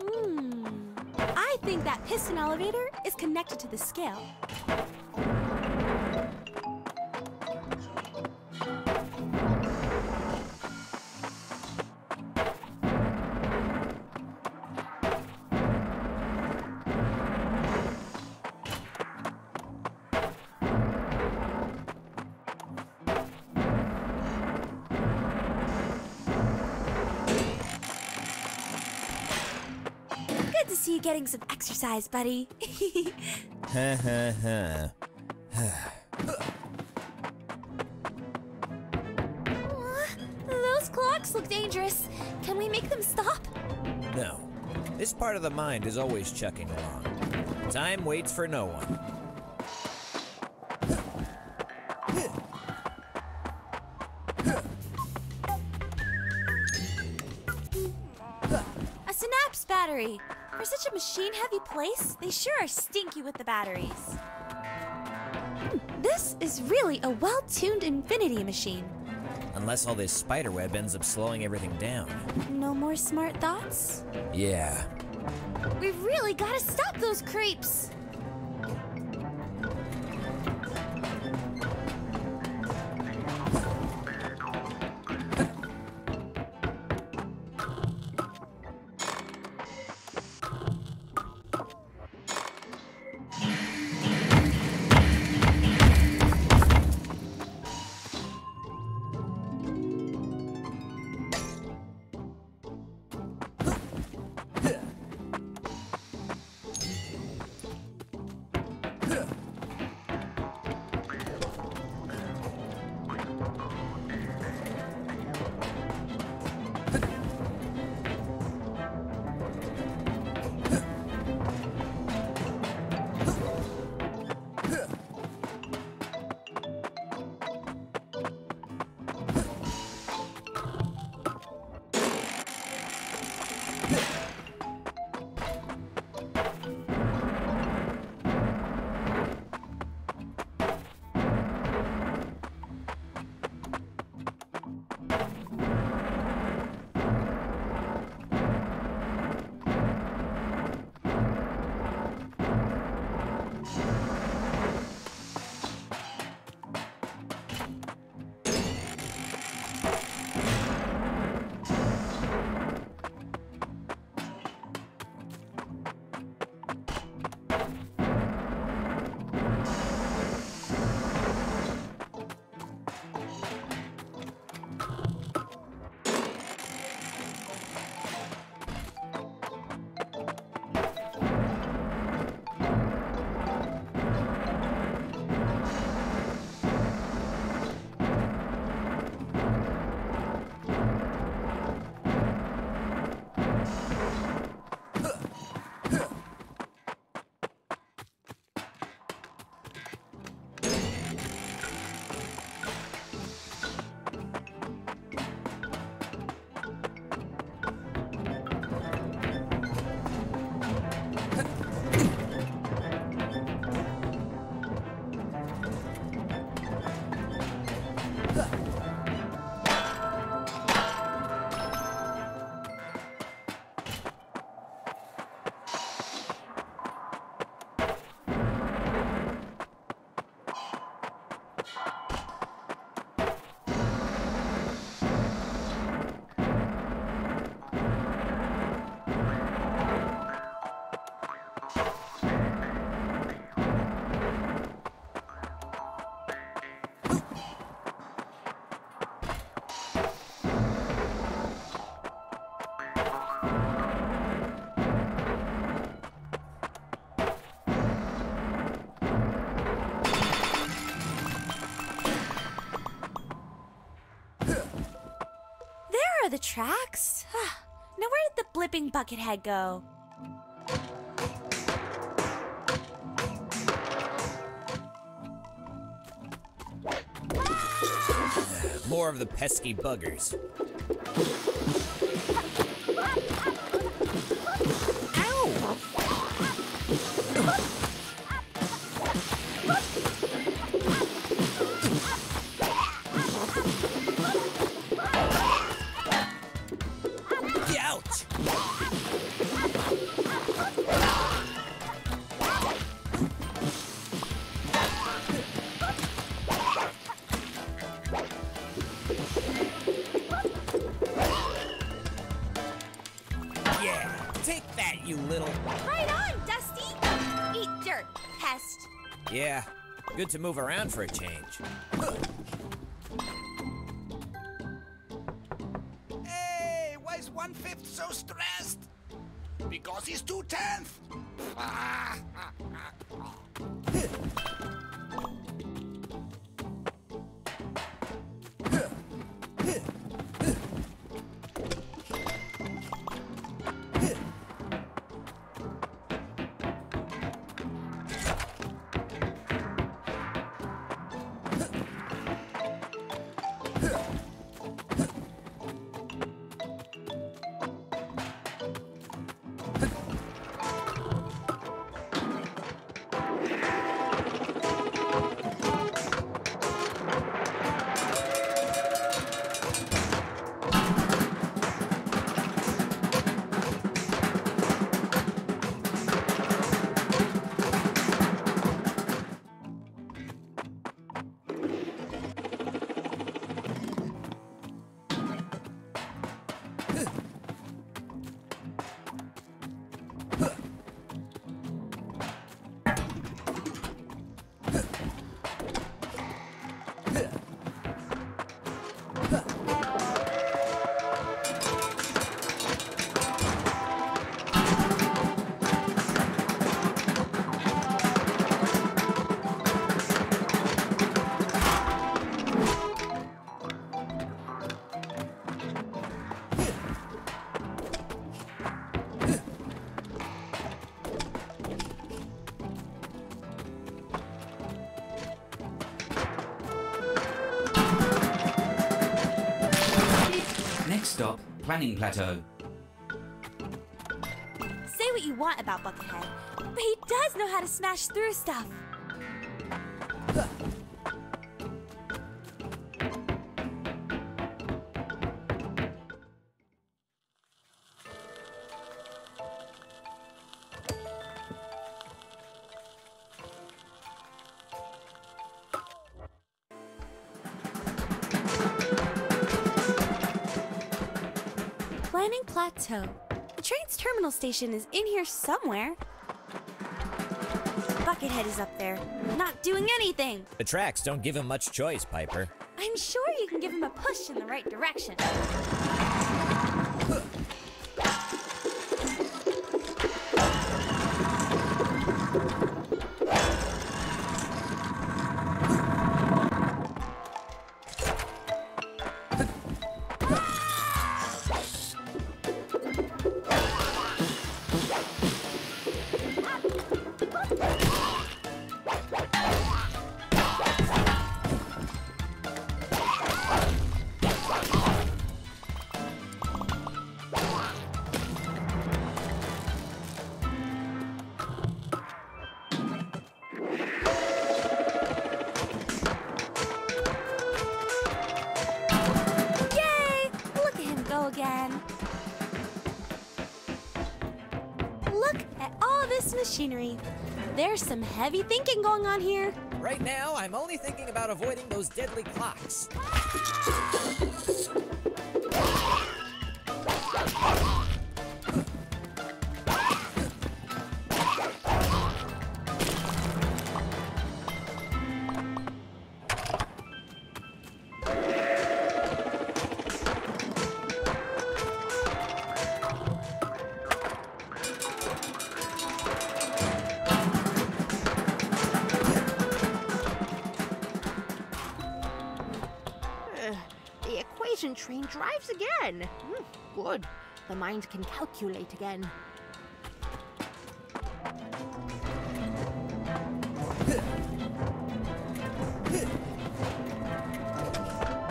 Hmm. I think that piston elevator is connected to the scale. Getting some exercise, buddy. Ha ha ha. Those clocks look dangerous. Can we make them stop? No. This part of the mind is always chugging along. Time waits for no one. A synapse battery. For such a machine-heavy place, they sure are stinky with the batteries. Hmm, this is really a well-tuned infinity machine. Unless all this spiderweb ends up slowing everything down. No more smart thoughts? Yeah. We've really got to stop those creeps! are the tracks. Now where did the blipping Buckethead go? More of the pesky buggers. Yeah, good to move around for a change. Hey, why's one fifth so stressed? Because he's two tenths. Stop. Planning plateau. Say what you want about Buckethead, but he does know how to smash through stuff. Plateau. The train's terminal station is in here somewhere. Buckethead is up there, not doing anything. The tracks don't give him much choice, Piper. I'm sure you can give him a push in the right direction. There's some heavy thinking going on here. Right now, I'm only thinking about avoiding those deadly clocks. junction train drives again. Mm, good. The mind can calculate again.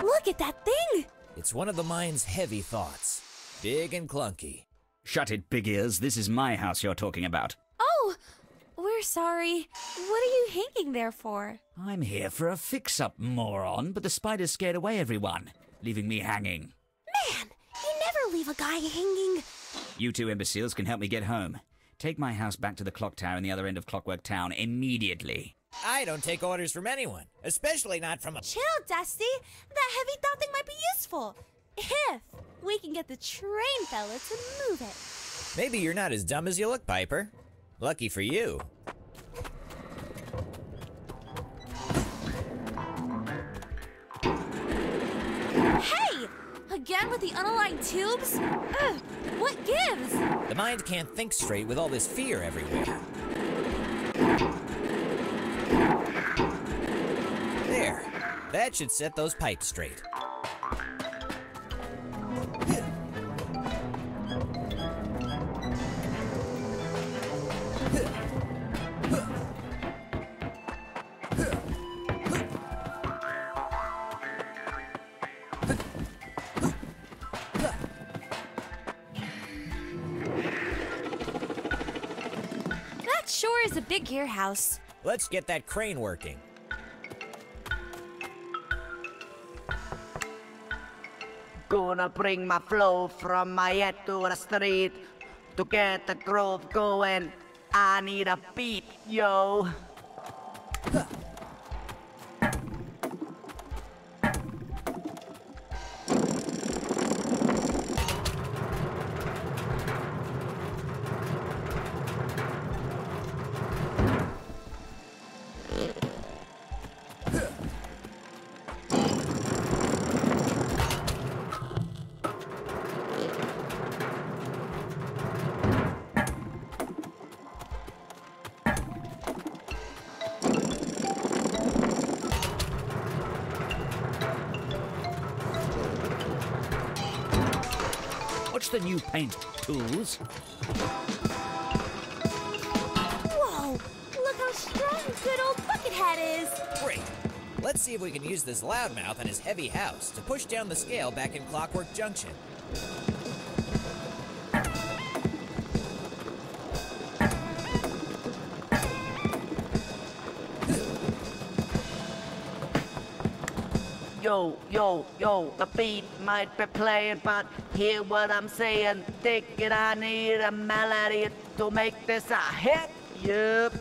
Look at that thing! It's one of the mind's heavy thoughts. Big and clunky. Shut it, big ears. This is my house you're talking about. Oh! We're sorry. What are you hanging there for? I'm here for a fix-up, moron, but the spider scared away everyone, leaving me hanging. Man! You never leave a guy hanging. You two imbeciles can help me get home. Take my house back to the clock tower in the other end of Clockwork Town immediately. I don't take orders from anyone, especially not from a— Chill, Dusty! That heavy thought thing might be useful! If we can get the train fella to move it. Maybe you're not as dumb as you look, Piper. Lucky for you. Hey! Again with the unaligned tubes? Ugh, what gives? The mind can't think straight with all this fear everywhere. There. That should set those pipes straight. Big gear house. Let's get that crane working. Gonna bring my flow from my head to the street to get the groove going. I need a beat, yo. The new paint tools. Whoa! Look how strong good old Buckethead is! Great! Let's see if we can use this loudmouth and his heavy house to push down the scale back in Clockwork Junction. Yo, yo, yo, the beat might be playing, but hear what I'm saying. Think it, I need a melody to make this a hit. Yep.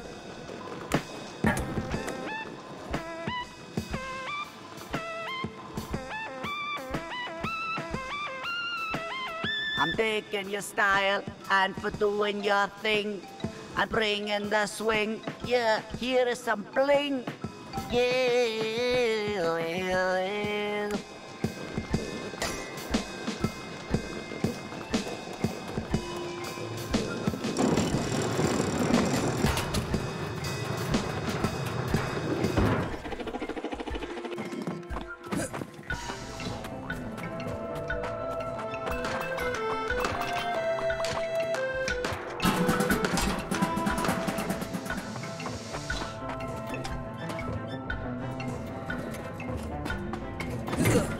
I'm taking your style and for doing your thing and bringing the swing. Yeah, here is some bling. Yeah, yeah, yeah. Ugh.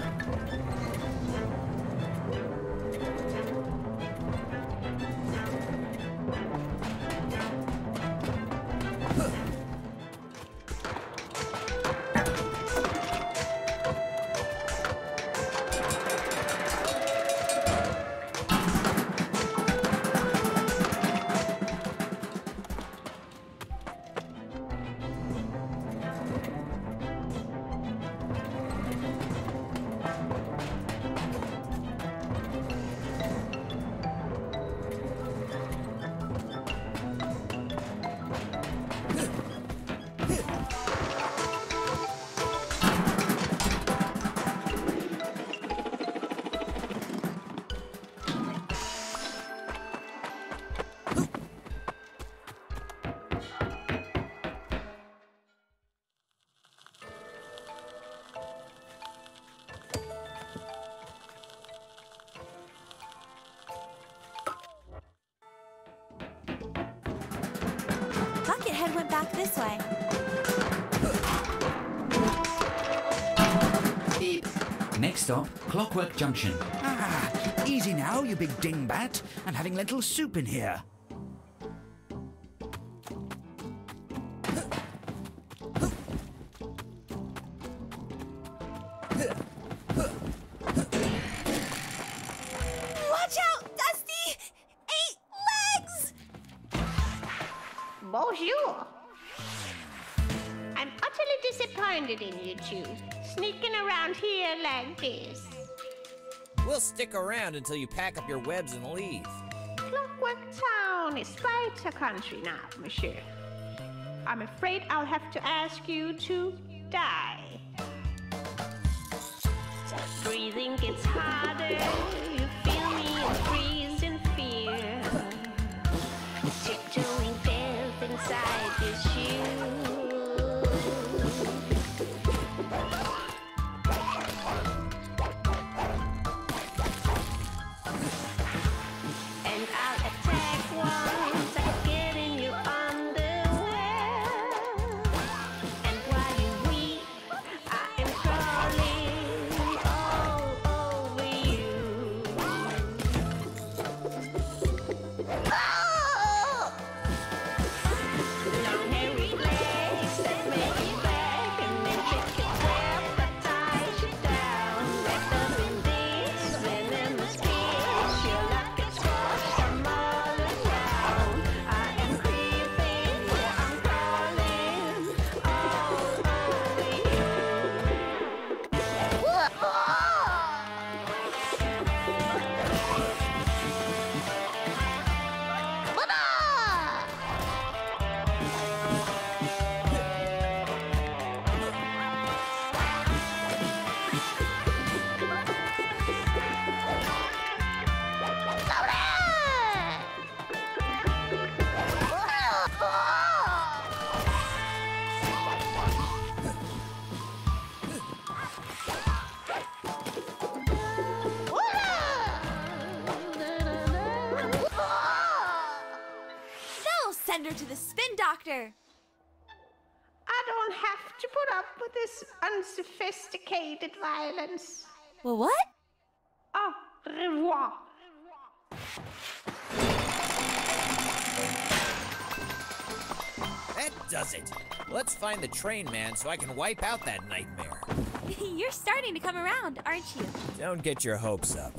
back this way. Beep. Next stop, Clockwork Junction. Ah, easy now, you big dingbat. I'm having lentil soup in here. Stick around until you pack up your webs and leave. Clockwork Town is quite a country now, monsieur. I'm afraid I'll have to ask you to die. Breathing gets harder. You feel me and freeze in fear. Tiptoeing death inside your shoes. To the spin doctor. I don't have to put up with this unsophisticated violence. Well, what? Au revoir. That does it. Let's find the train man so I can wipe out that nightmare. You're starting to come around, aren't you? Don't get your hopes up.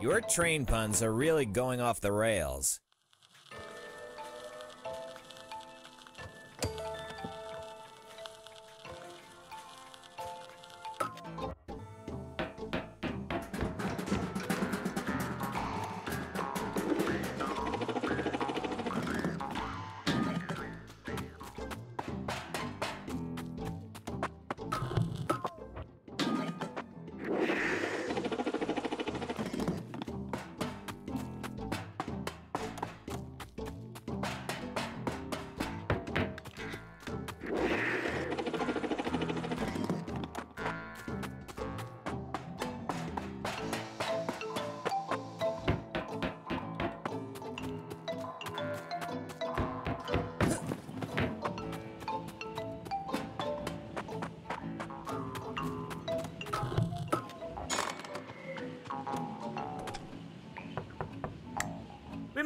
Your train puns are really going off the rails.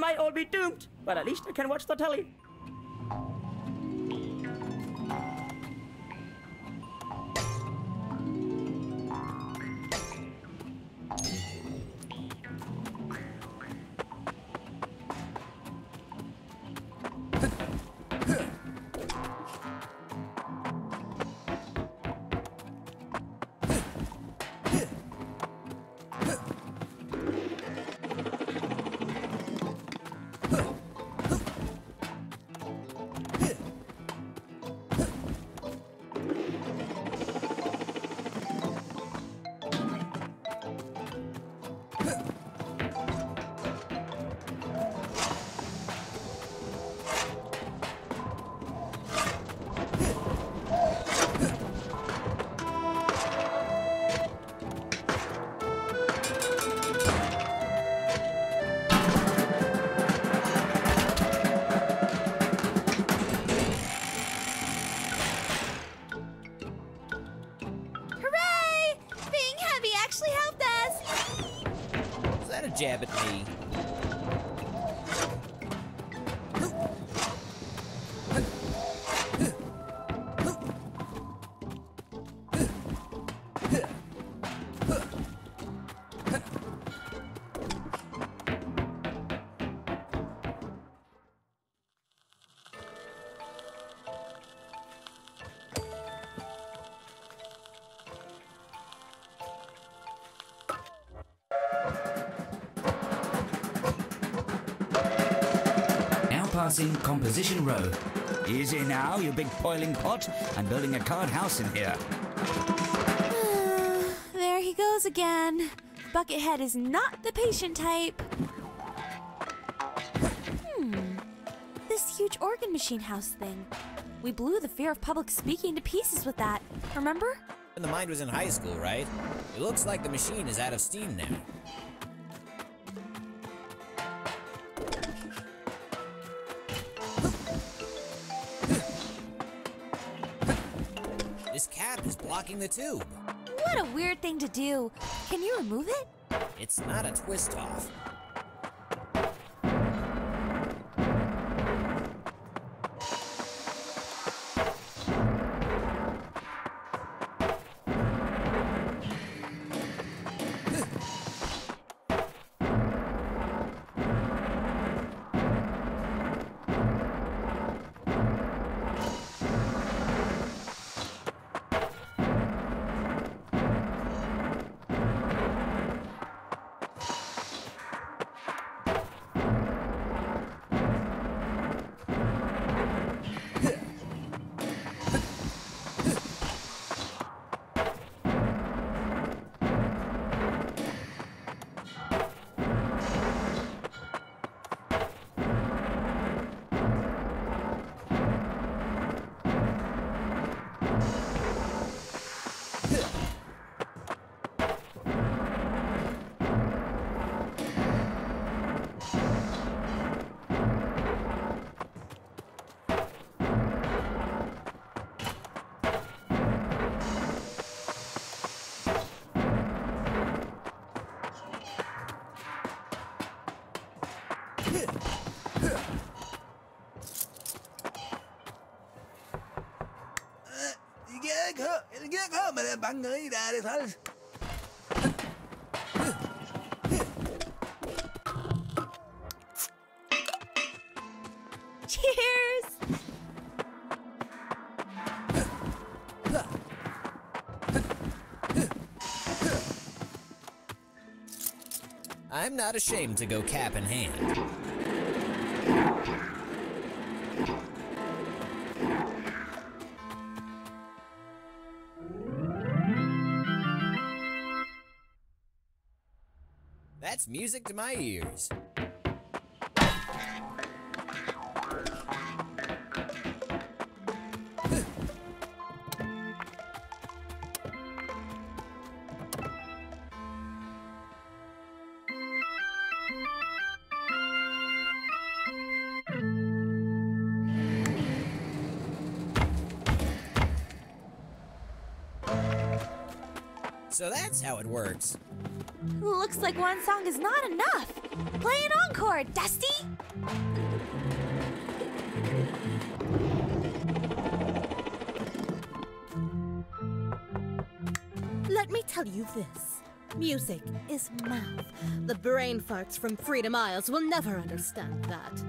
Might all be doomed, but at least I can watch the telly. jab at me. Passing Composition Row. Easy now, you big boiling pot. I'm building a card house in here. There he goes again. Buckethead is not the patient type. Hmm. This huge organ machine house thing. We blew the fear of public speaking to pieces with that. Remember? When the mind was in high school, right? It looks like the machine is out of steam now. The tube. What a weird thing to do. Can you remove it? It's not a twist off. Bạn nghĩ ra đi thôi. I'm not ashamed to go cap in hand. That's music to my ears. So that's how it works. Looks like one song is not enough. Play an encore, Dusty! Let me tell you this. Music is mouth. The brain farts from Freedom Isles will never understand that.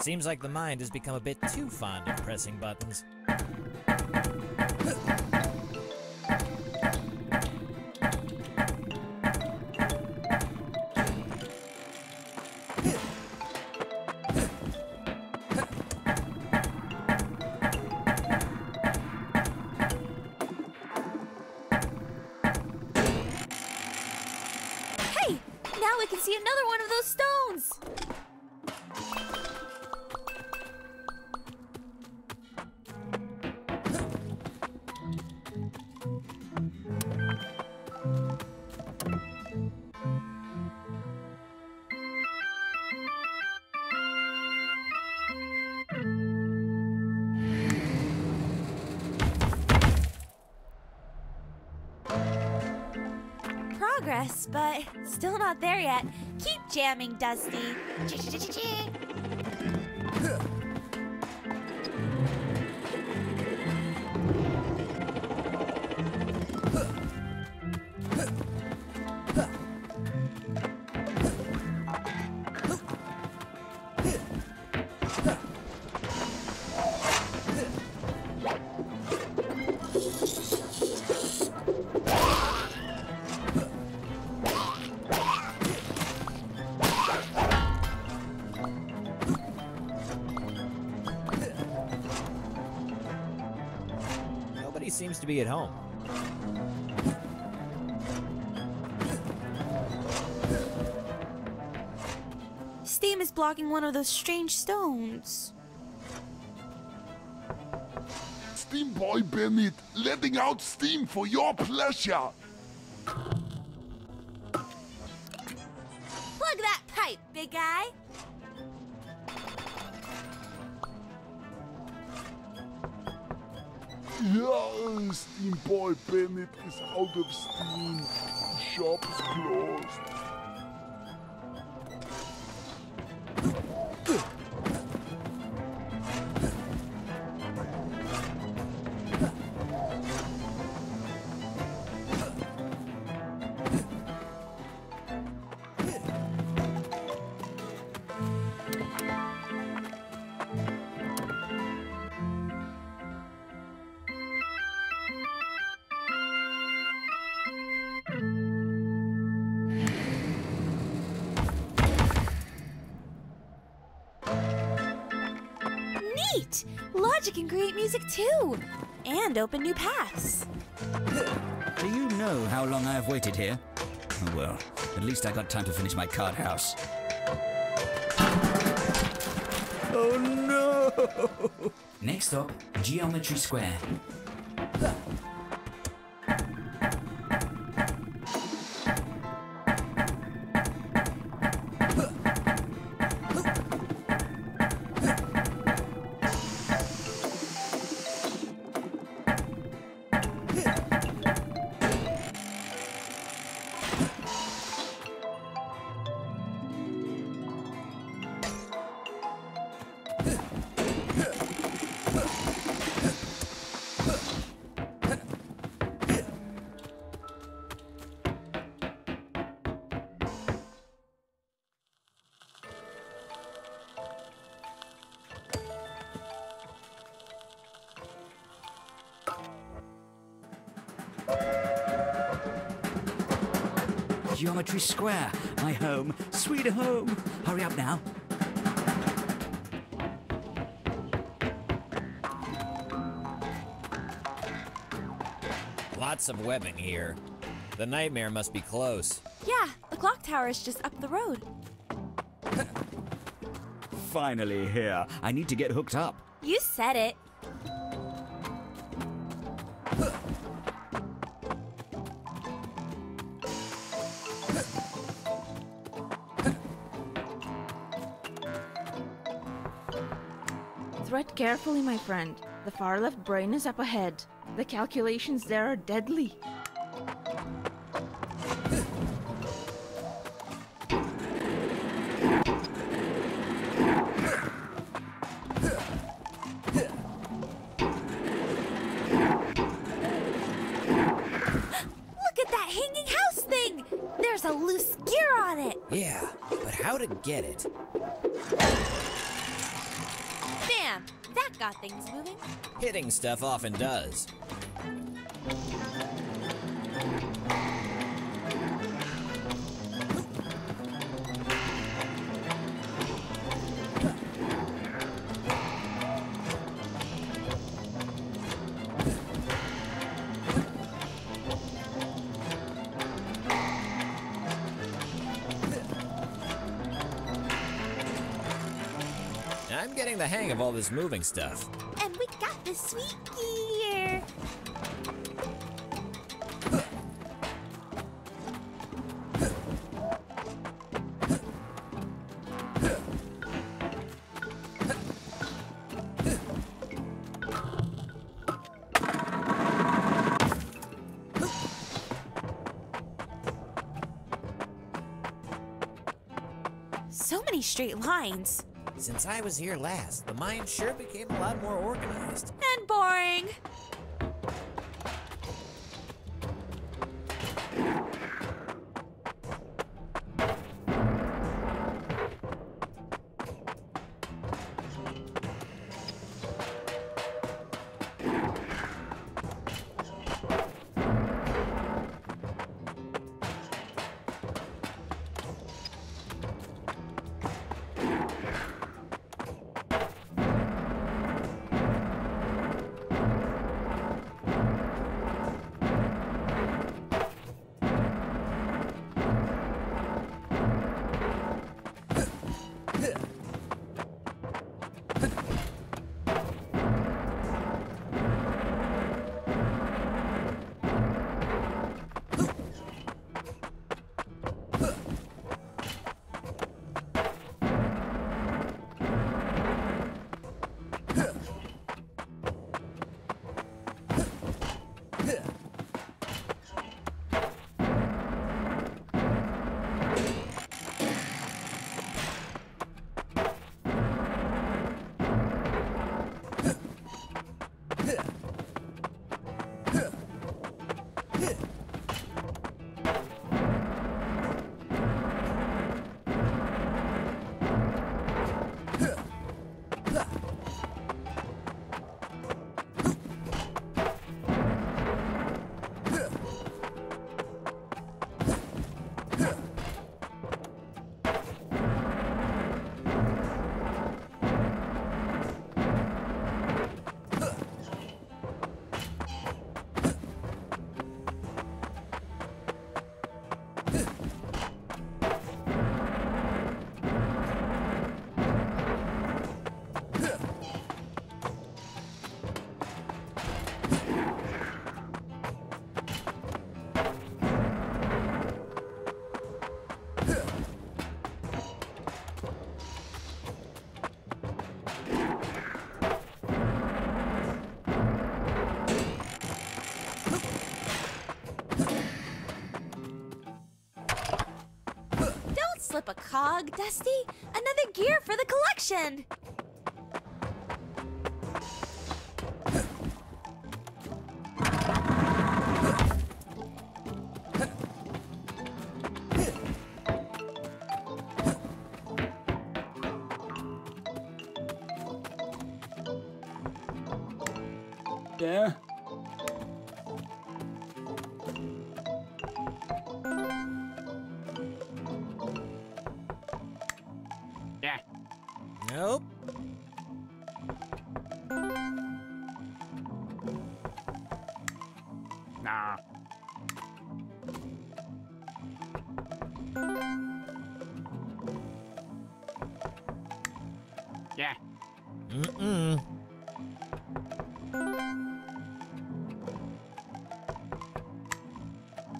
Seems like the mind has become a bit too fond of pressing buttons. progress, but still not there yet. Keep jamming, Dusty. Seems to be at home. Steam is blocking one of those strange stones. Steamboy Bennett, letting out steam for your pleasure. Plug that pipe, big guy. Yeah, Steamboy Bennett is out of steam. The shop is closed. Logic can create music too, and open new paths. Do you know how long I have waited here? Oh well, at least I got time to finish my card house. Oh no! Next stop, Geometry Square. Geometry Square, my home, sweet home. Hurry up now. Lots of webbing here. The nightmare must be close. Yeah, the clock tower is just up the road. Finally here. I need to get hooked up. You said it. Tread carefully, my friend. The far left brain is up ahead. The calculations there are deadly. Look at that hanging house thing! There's a loose gear on it! Yeah, but how to get it? That got things moving. Hitting stuff often does. I'm getting the hang of all this moving stuff. And we got the sweet gear. so many straight lines. Since I was here last, the mine sure became a lot more organized. And boring. Slip a cog, Dusty. Another gear for the collection. Yeah. Nope. Nah. Yeah. Mm-mm.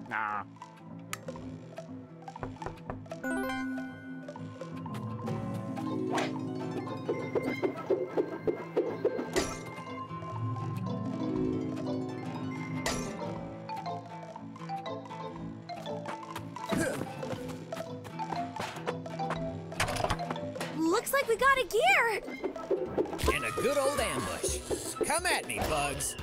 Nah. We got a gear! In a good old ambush. Come at me, bugs!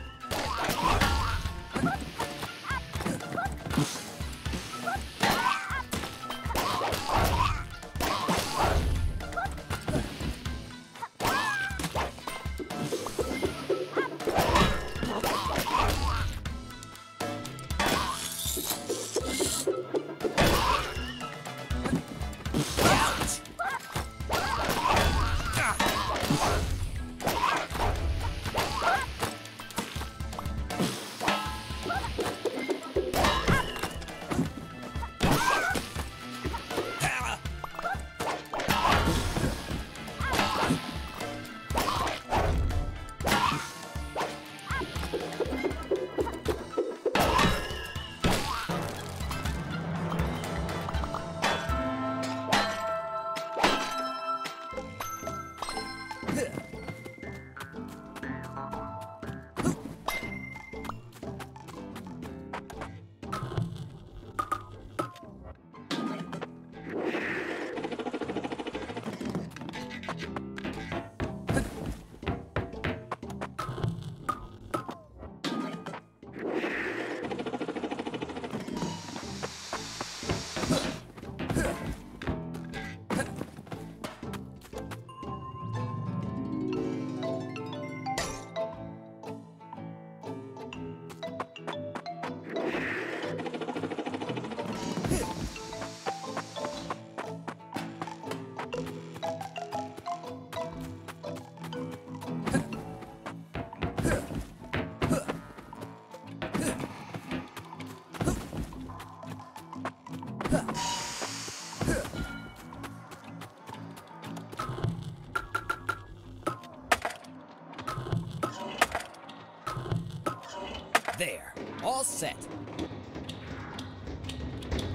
There, all set.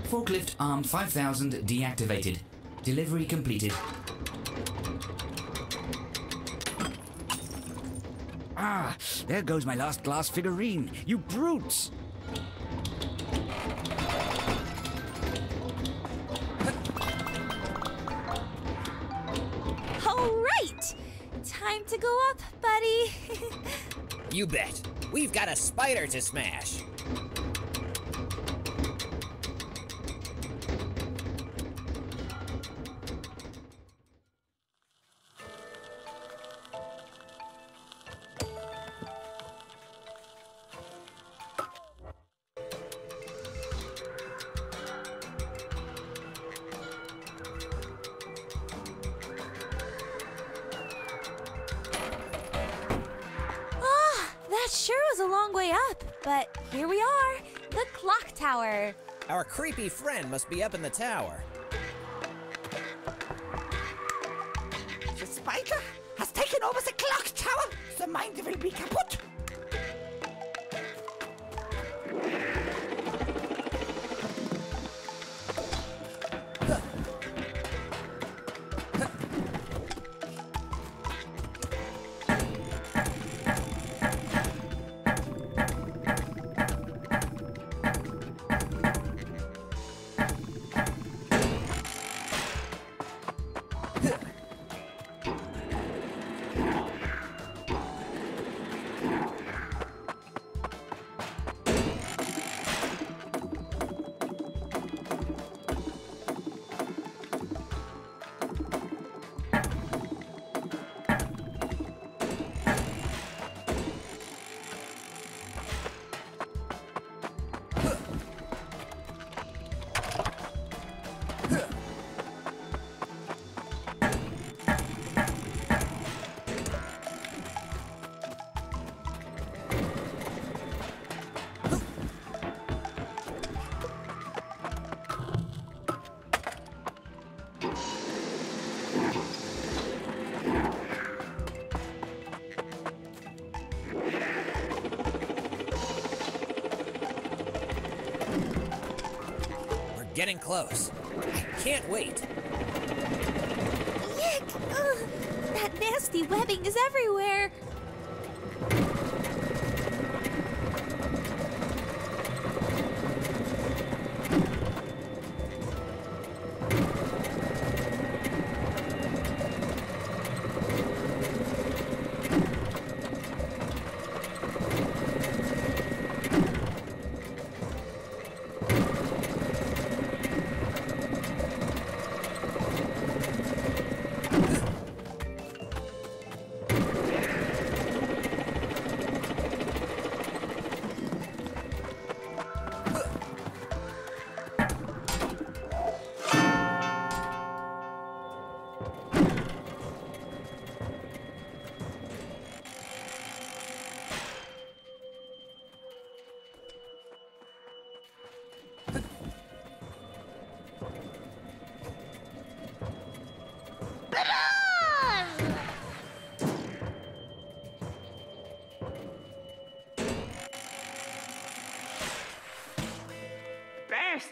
Forklift arm five thousand deactivated. Delivery completed. Ah, there goes my last glass figurine, you brutes! Alright! Time to go up, buddy! You bet. We've got a spider to smash. Creepy friend must be up in the tower. The spider has taken over the clock tower. The mind will be kaput. Getting close. I can't wait. Yuck! Ugh. That nasty webbing is everywhere.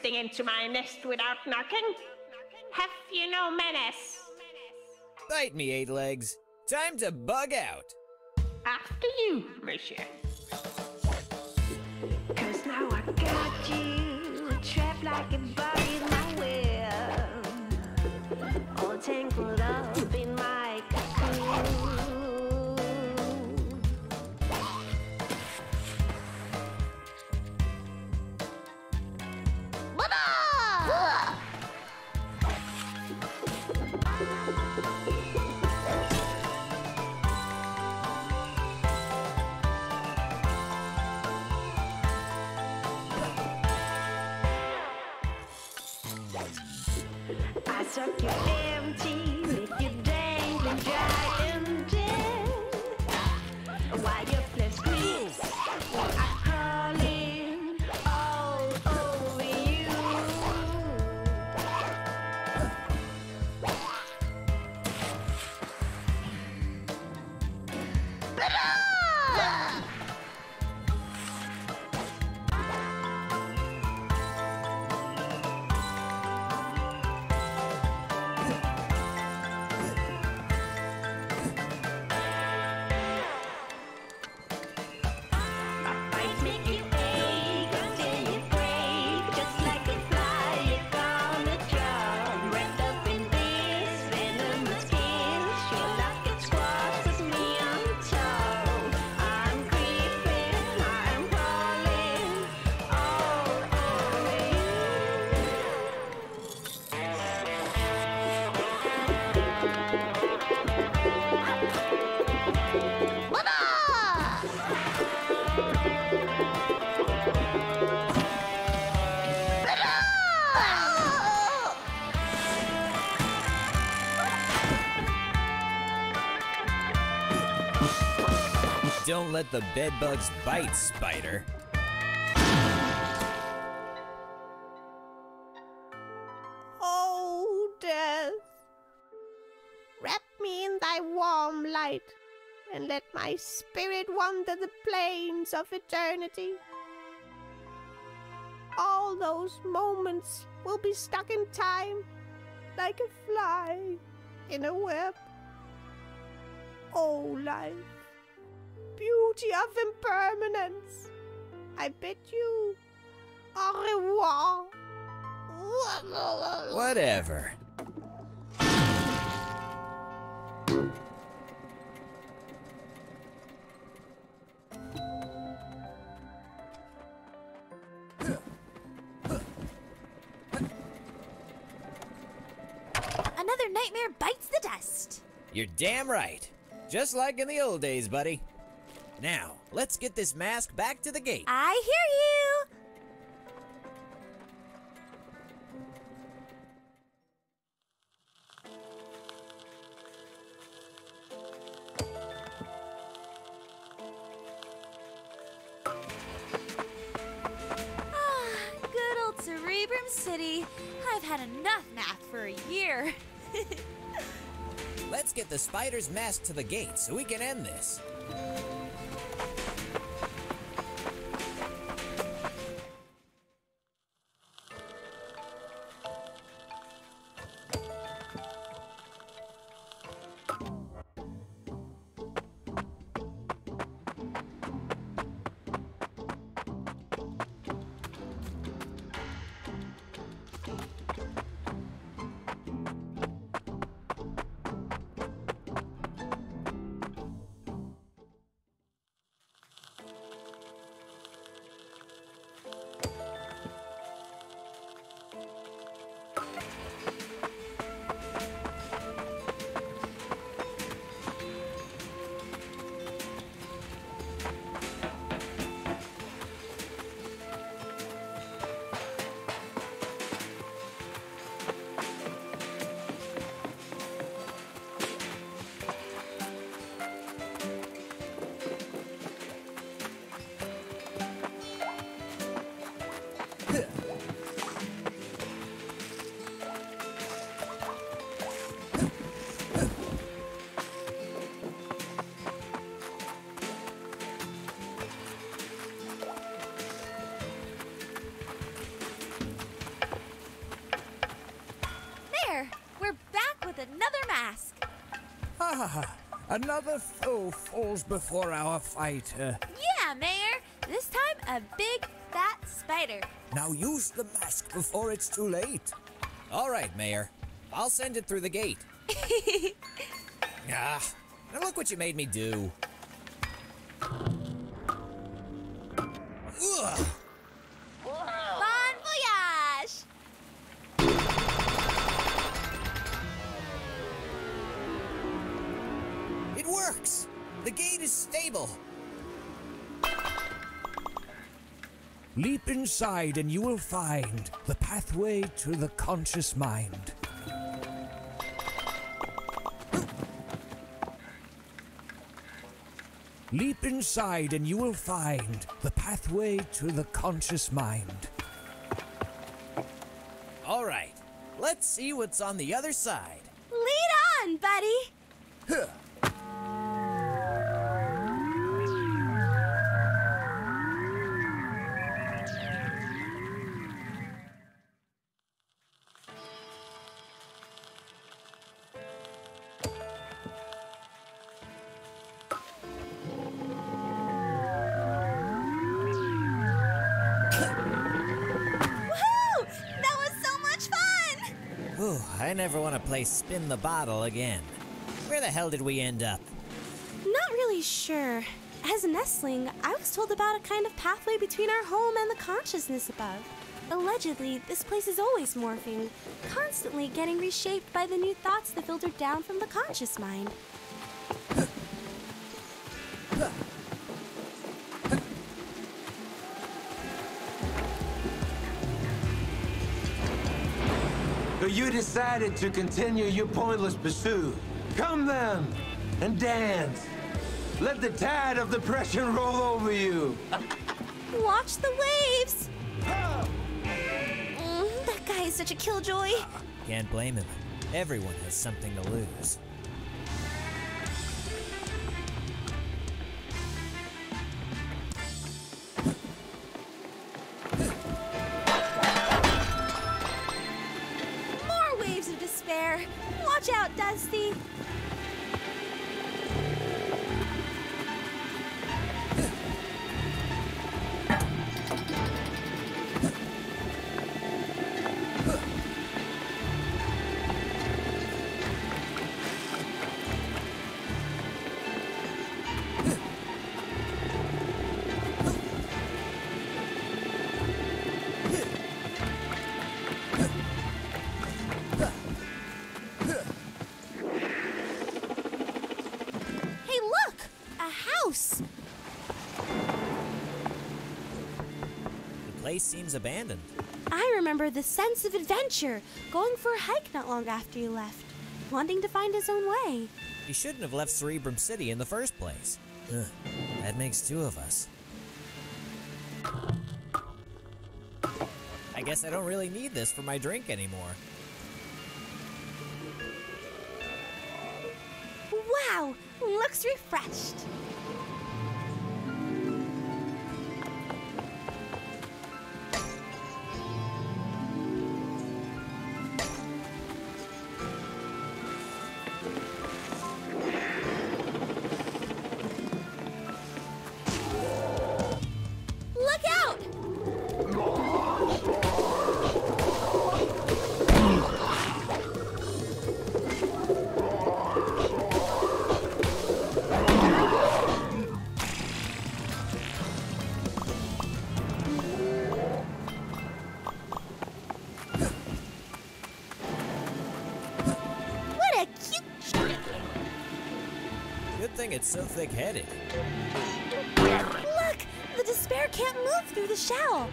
Into my nest without knocking? Have you no menace? Bite me, eight legs. Time to bug out. After you, monsieur. Cause now I got you, trapped like a bug in my web, all tangled up in my cocoon. I suck you empty with your dangling giant tail. While your flesh squeals, I'm crawling all over you. Don't let the bedbugs bite, Spider. Oh, Death. Wrap me in thy warm light, and let my spirit wander the plains of eternity. All those moments will be stuck in time, like a fly in a web. Oh, life, beauty of impermanence, I bid you au revoir. Whatever. Another nightmare bites the dust. You're damn right. Just like in the old days, buddy. Now, let's get this mask back to the gate. I hear you! Ah, good old Cerebrum City. I've had enough math for a year. Let's get the spider's mask to the gate so we can end this. Another foe falls before our fighter. Yeah, Mayor. This time, a big, fat spider. Now use the mask before it's too late. All right, Mayor. I'll send it through the gate. Ah, now look what you made me do. Ugh. Bon voyage! Works! The gate is stable. Leap inside and you will find the pathway to the conscious mind. Leap inside and you will find the pathway to the conscious mind. All right, let's see what's on the other side. Lead on, buddy! Huh. I never want to play spin the bottle again. Where the hell did we end up? Not really sure. As an nestling, I was told about a kind of pathway between our home and the consciousness above. Allegedly, this place is always morphing, constantly getting reshaped by the new thoughts that filter down from the conscious mind. You decided to continue your pointless pursuit. Come then, and dance. Let the tide of depression roll over you. Watch the waves. Mm, that guy is such a killjoy. Can't blame him. Everyone has something to lose. Watch out, Dusty! Seems abandoned. I remember the sense of adventure, going for a hike not long after you left, wanting to find his own way. You shouldn't have left Cerebrum City in the first place. Ugh, that makes two of us. I guess I don't really need this for my drink anymore. Wow, looks refreshed. It's so thick-headed. Look! The despair can't move through the shell!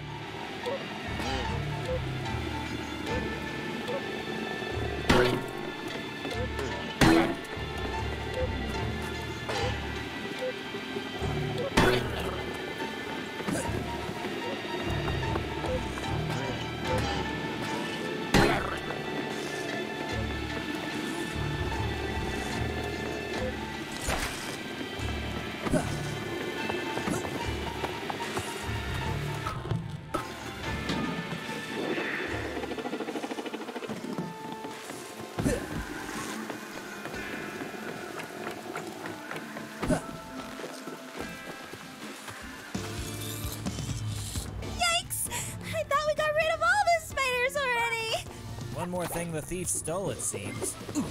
More thing the thief stole, it seems. Ooh.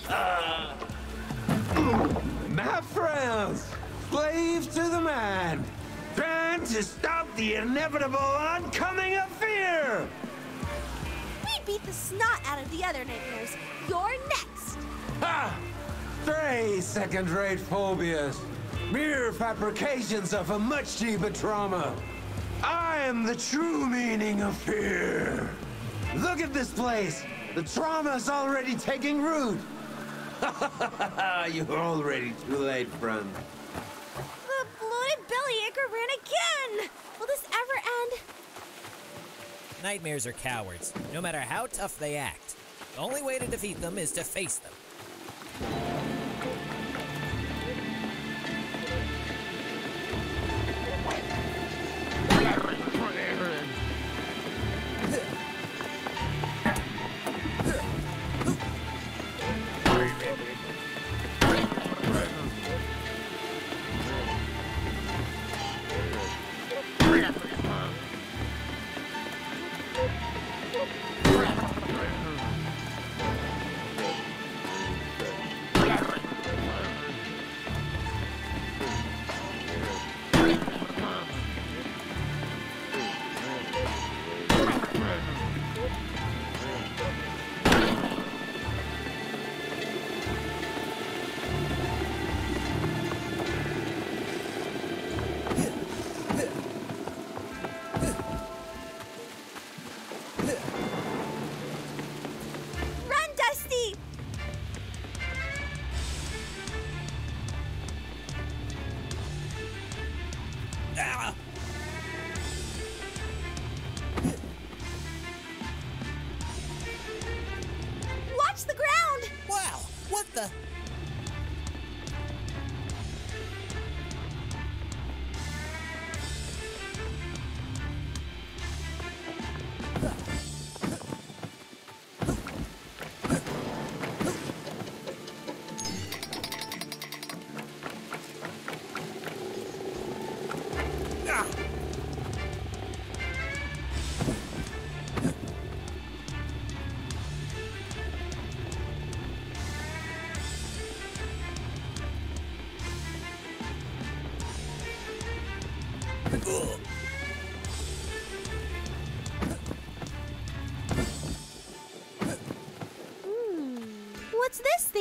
feet. Uh, my friends, slave to the mind, trying to stop the inevitable oncoming of fear. We beat the snot out of the other neighbors. You're next. Ha! Three second-rate phobias. Mere fabrications of a much deeper trauma. I am the true meaning of fear. Look at this place. The trauma's already taking root. You're already too late, friend. The bloated bellyache ran again. Will this ever end? Nightmares are cowards, no matter how tough they act. The only way to defeat them is to face them.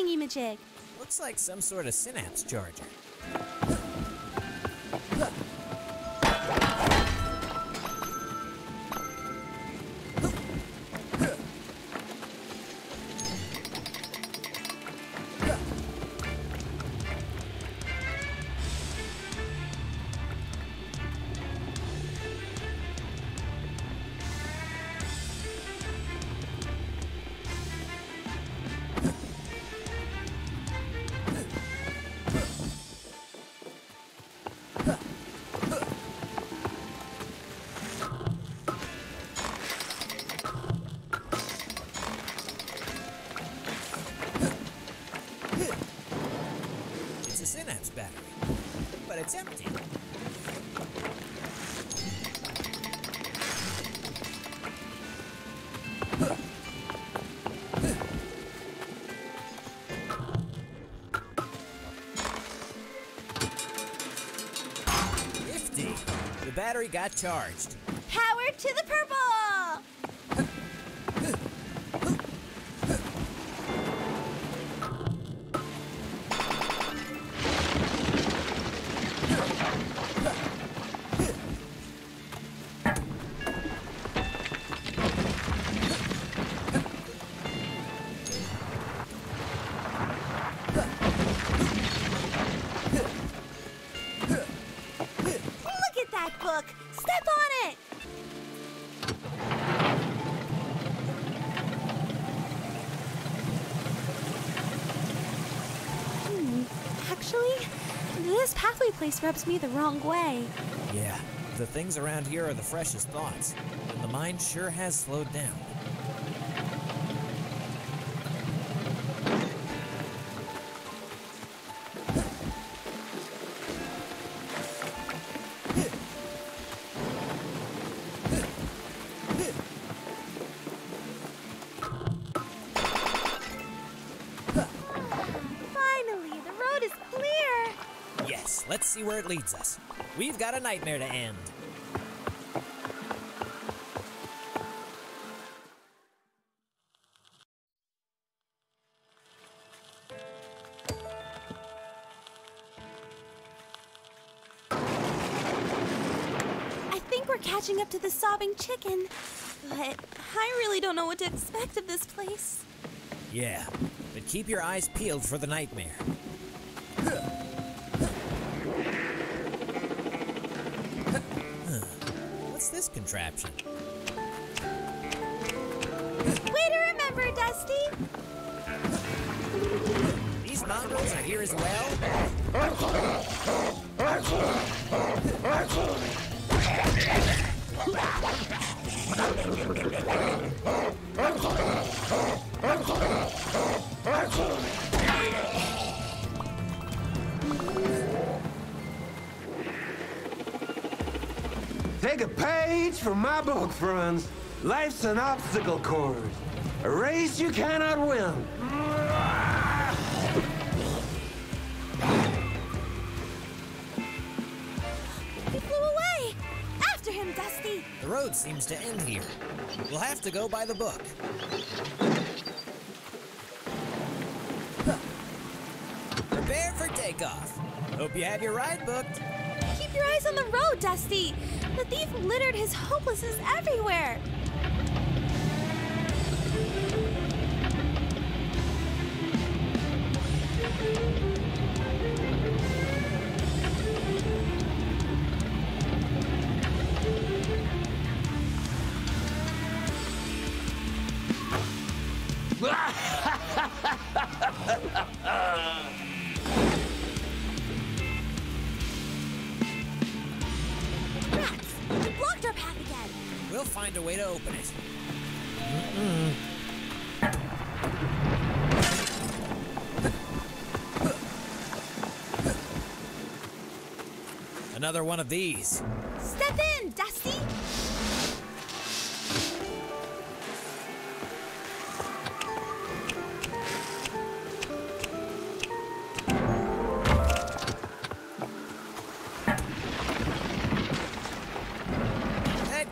Thingy-majig. Looks like some sort of synapse charger. It's empty. Nifty. The battery got charged. Power to the purple! This place rubs me the wrong way. Yeah, the things around here are the freshest thoughts, and the mind sure has slowed down. Hills. Let's see where it leads us. We've got a nightmare to end. I think we're catching up to the sobbing chicken, but I really don't know what to expect of this place. Yeah, but keep your eyes peeled for the nightmare. What's this contraption? Way to remember, Dusty! These mongrels are here as well. Take a page from my book, friends. Life's an obstacle course, a race you cannot win. We flew away! After him, Dusty! The road seems to end here. We'll have to go by the book. Prepare for takeoff. Hope you have your ride booked. Keep your eyes on the road, Dusty. The thief littered his hopelessness everywhere. Find a way to open it. Mm-mm. Another one of these. Step in, Dusty!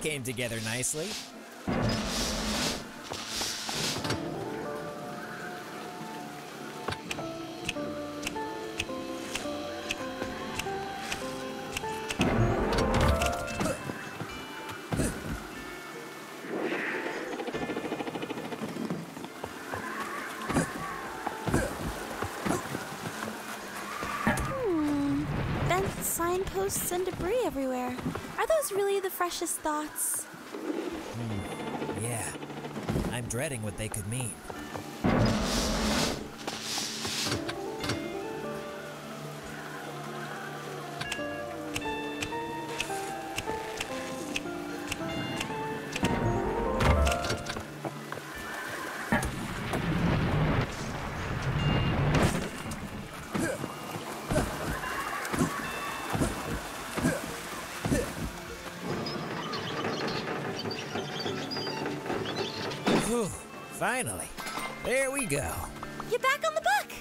Came together nicely. Hmm. Bent signposts and debris everywhere. Are those really the freshest thoughts? Hmm. Yeah. I'm dreading what they could mean. Finally, there we go. You're back on the book.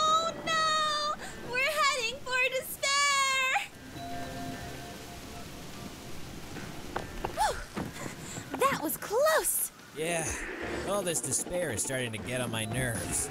Oh no, we're heading for despair. Whew. That was close. Yeah, all this despair is starting to get on my nerves.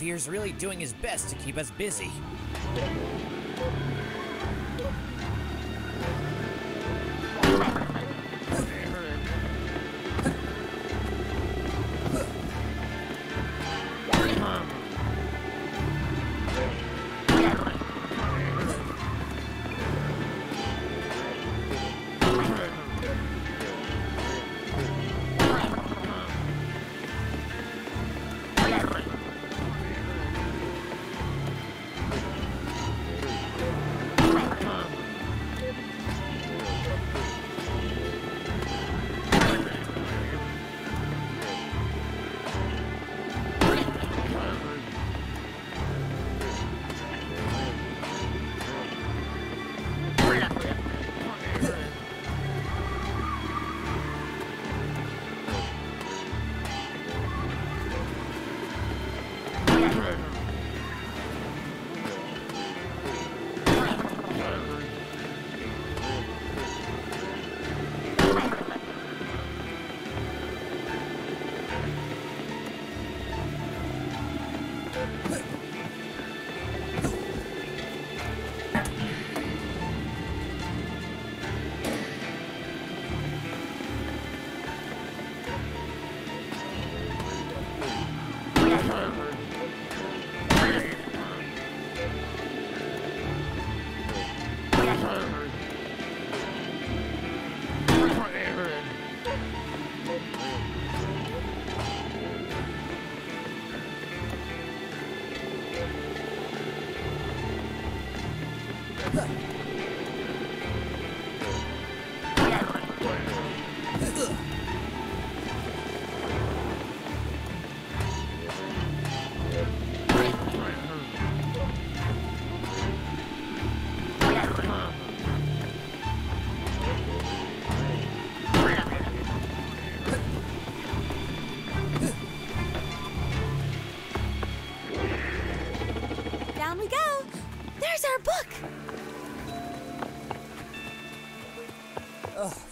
here's really doing his best to keep us busy.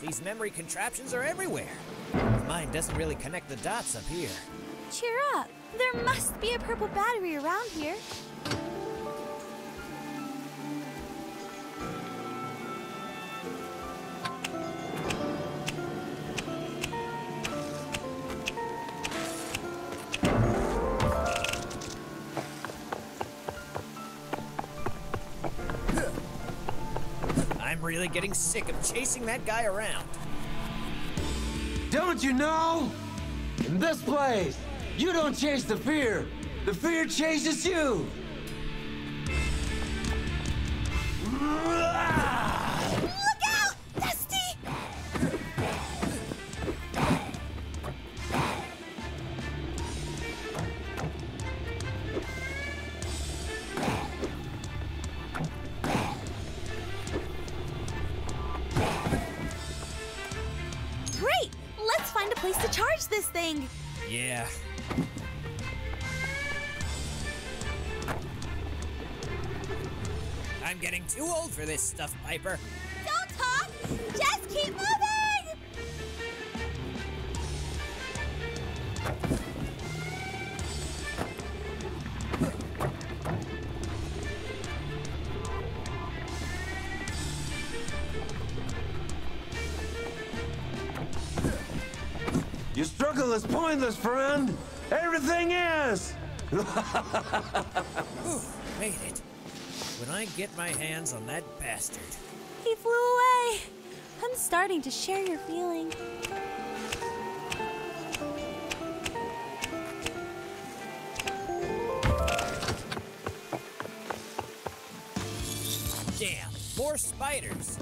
These memory contraptions are everywhere. The mind doesn't really connect the dots up here. Cheer up. There must be a purple battery around here. Really getting sick of chasing that guy around. Don't you know? In this place, you don't chase the fear. The fear chases you. Yeah. I'm getting too old for this stuff, Piper. Don't talk! Just keep moving! Your struggle is pointless, friend. Everything is. Ooh, made it. When I get my hands on that bastard. He flew away. I'm starting to share your feeling. Damn, more spiders.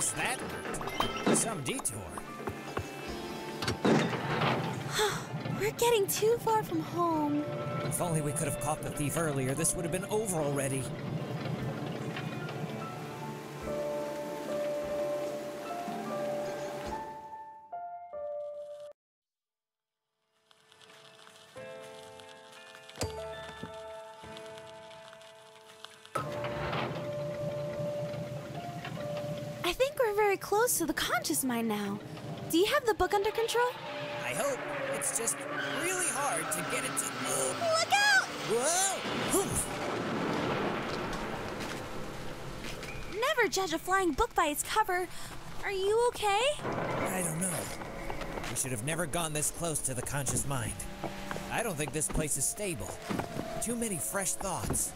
least that route. Some detour. We're getting too far from home. If only we could have caught the thief earlier, this would have been over already. I think we're very close to the conscious mind now. Do you have the book under control? I hope. It's just really hard to get it to move. Look out! Whoa! Oof. Never judge a flying book by its cover. Are you okay? I don't know. We should have never gone this close to the conscious mind. I don't think this place is stable. Too many fresh thoughts.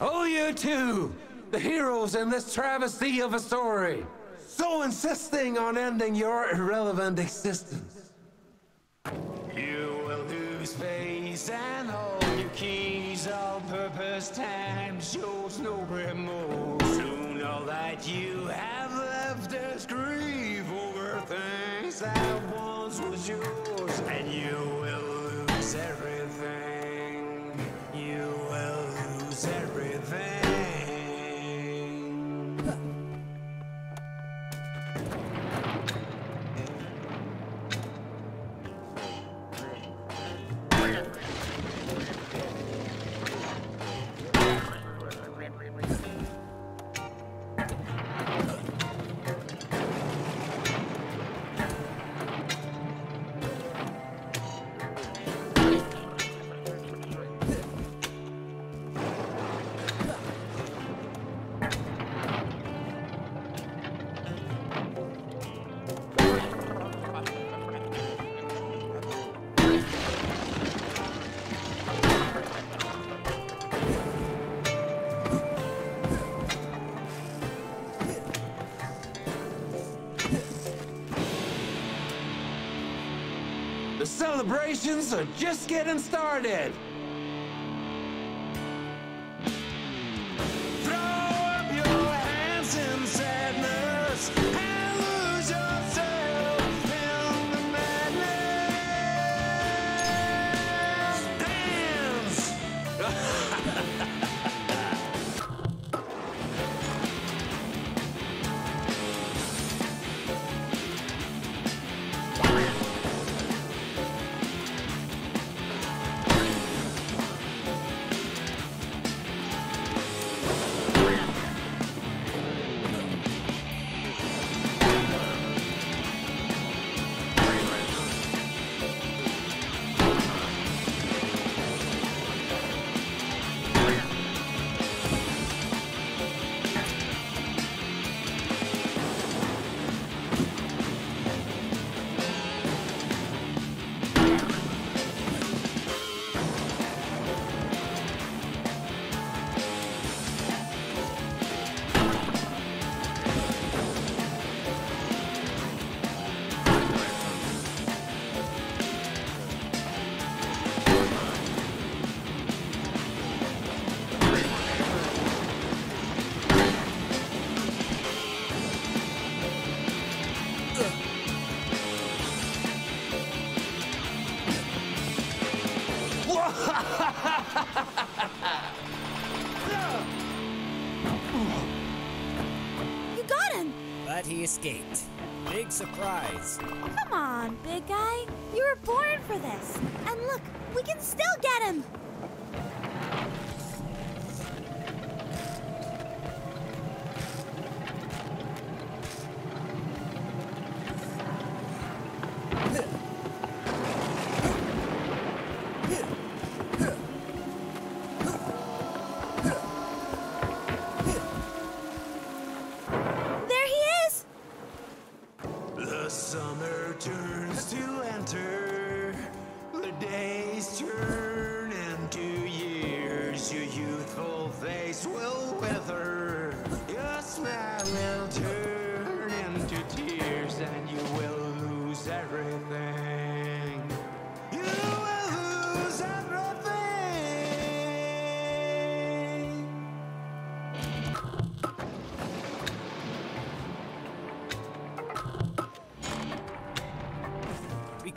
Oh, you two! The heroes in this travesty of a story! So insisting on ending your irrelevant existence. You will lose face and all your keys, all-purpose time shows no remorse. Soon all that you have left us grieve over things that once was yours. And you will lose everything. You will lose everything. Celebrations are just getting started. Throw up your hands in sadness and lose yourself in the madness. Dance. Escaped. Big surprise. Come on, big guy. You were born for this. And look, we can still get him. Turns to enter, the days turn and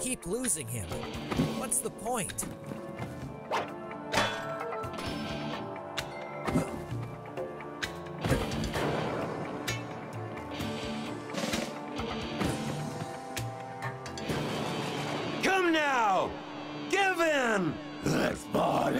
keep losing him. What's the point? Come now! Give him this body!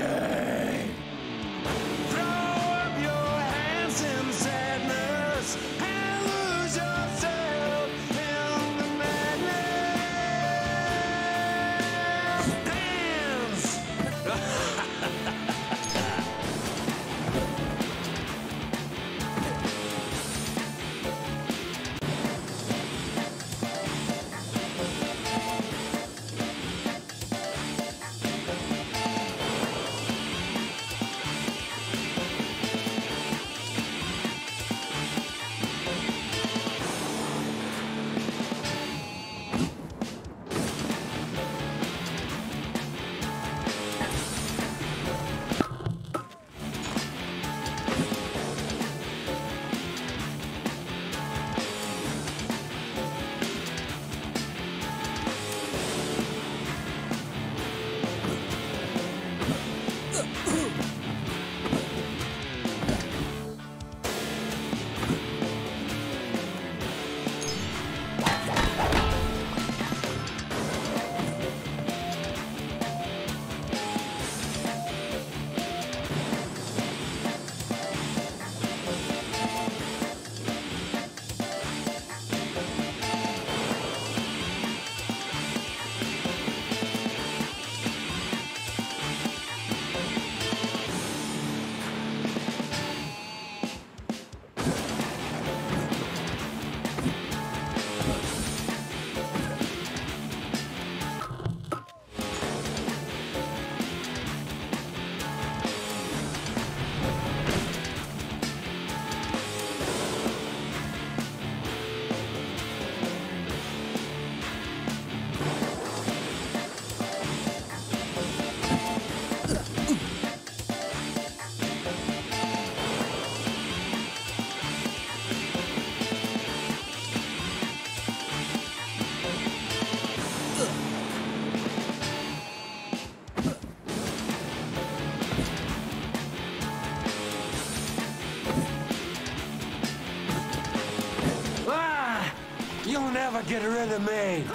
Never get rid of me!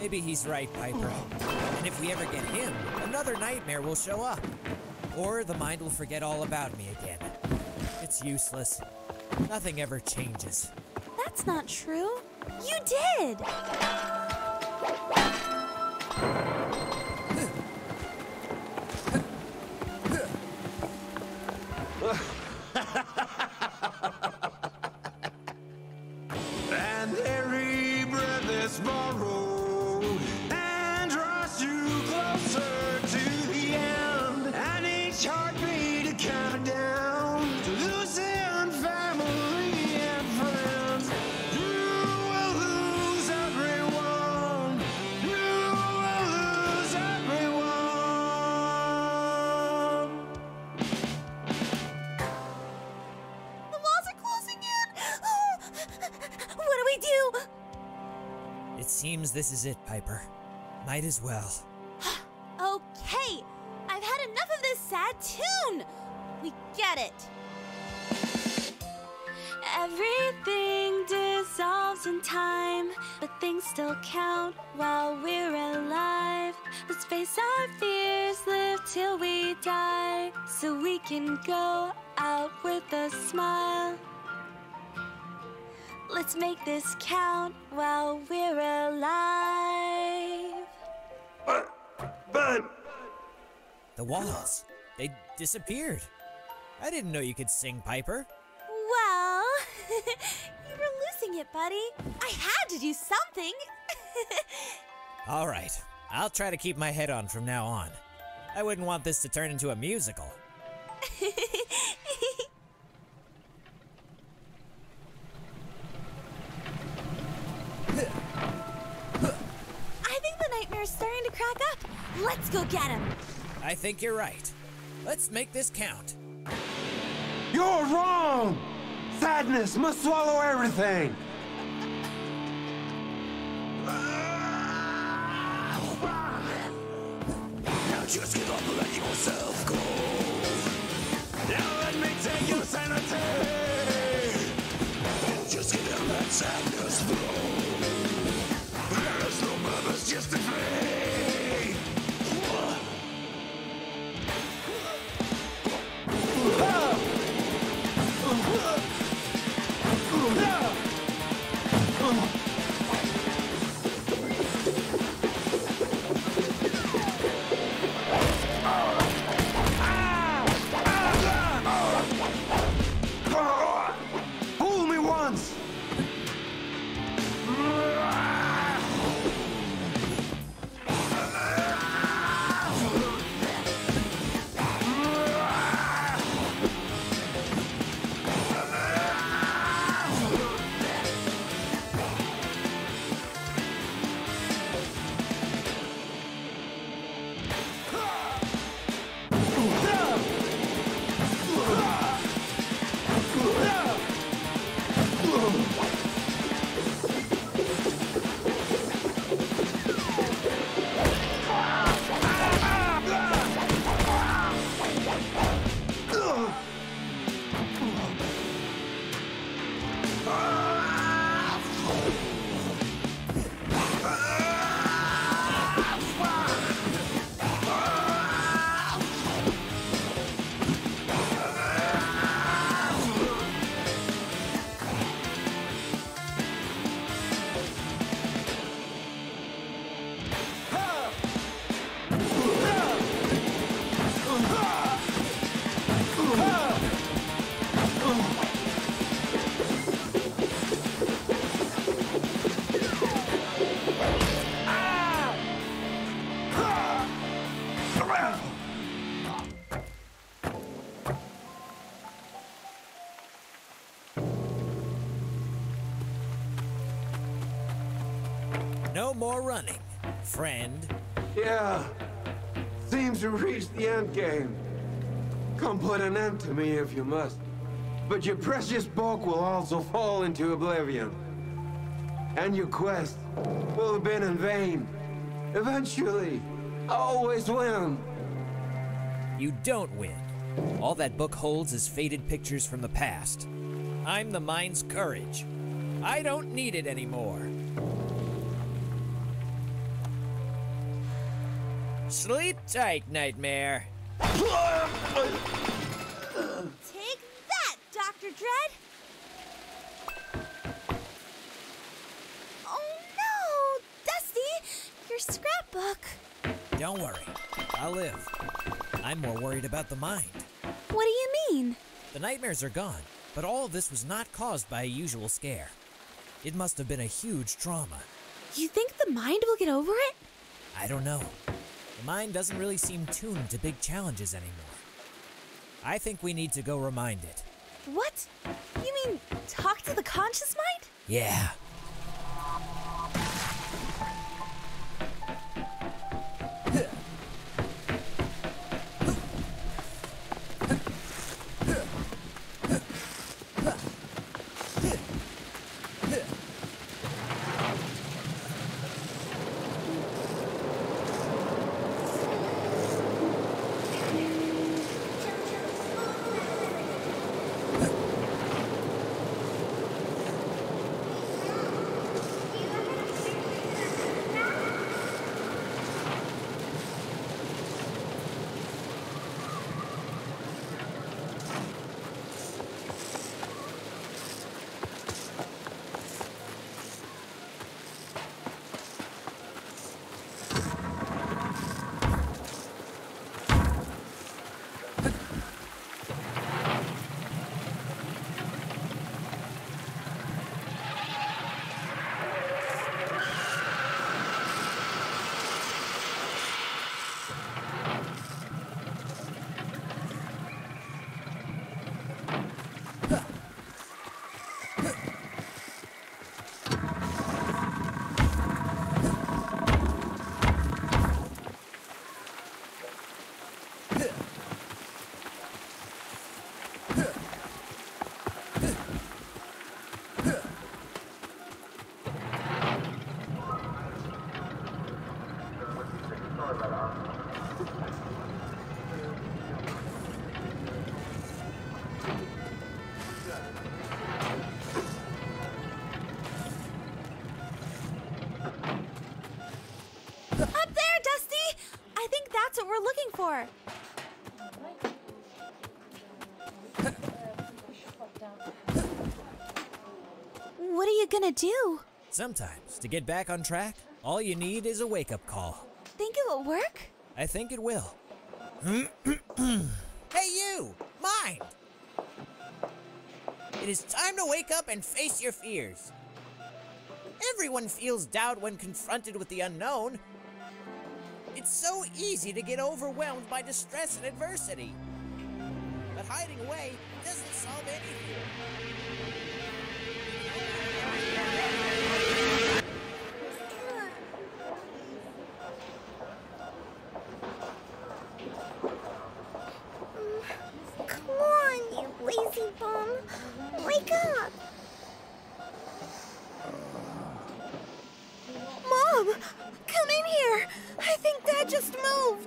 Maybe he's right, Piper. And if we ever get him, another nightmare will show up. Or the mind will forget all about me again. It's useless. Nothing ever changes. That's not true. You did! And every breath is borrowed, and draws you closer to the end. And each heartbeat a countdown to losing family and friends. You will lose everyone. You will lose everyone. The walls are closing in. Do. It seems this is it, Piper. Might as well. Okay, I've had enough of this sad tune. We get it. Everything dissolves in time, but things still count while we're alive. Let's face our fears, live till we die, so we can go out with a smile. Let's make this count while we're alive. But, but... The walls, they disappeared. I didn't know you could sing, Piper. Well, you were losing it, buddy. I had to do something. All right, I'll try to keep my head on from now on. I wouldn't want this to turn into a musical. Nightmare's starting to crack up. Let's go get him. I think you're right. Let's make this count. You're wrong! Sadness must swallow everything! Now just give up and let yourself go! Now let me take your sanity! And just give down that sadness flow! There is no purpose, just to flee! No more running, friend. Yeah, seems to reach the end game. Come put an end to me if you must, but your precious bulk will also fall into oblivion. And your quest will have been in vain. Eventually, I always win. You don't win. All that book holds is faded pictures from the past. I'm the mind's courage. I don't need it anymore. Sleep tight, Nightmare. Take that, Doctor Dread! Oh no! Dusty, your scrapbook! Don't worry, I'll live. I'm more worried about the mind. What do you mean? The nightmares are gone, but all of this was not caused by a usual scare. It must have been a huge trauma. You think the mind will get over it? I don't know. Mine doesn't really seem tuned to big challenges anymore. I think we need to go remind it. What? You mean talk to the conscious mind? Yeah. for? What are you gonna do? Sometimes, to get back on track, all you need is a wake-up call. Think it will work? I think it will. Hey you! Mind! It is time to wake up and face your fears. Everyone feels doubt when confronted with the unknown. It's so easy to get overwhelmed by distress and adversity. But hiding away doesn't solve anything. Uh, come on, you lazy bum. Wake up. Mom, come in here. I think Dad just moved.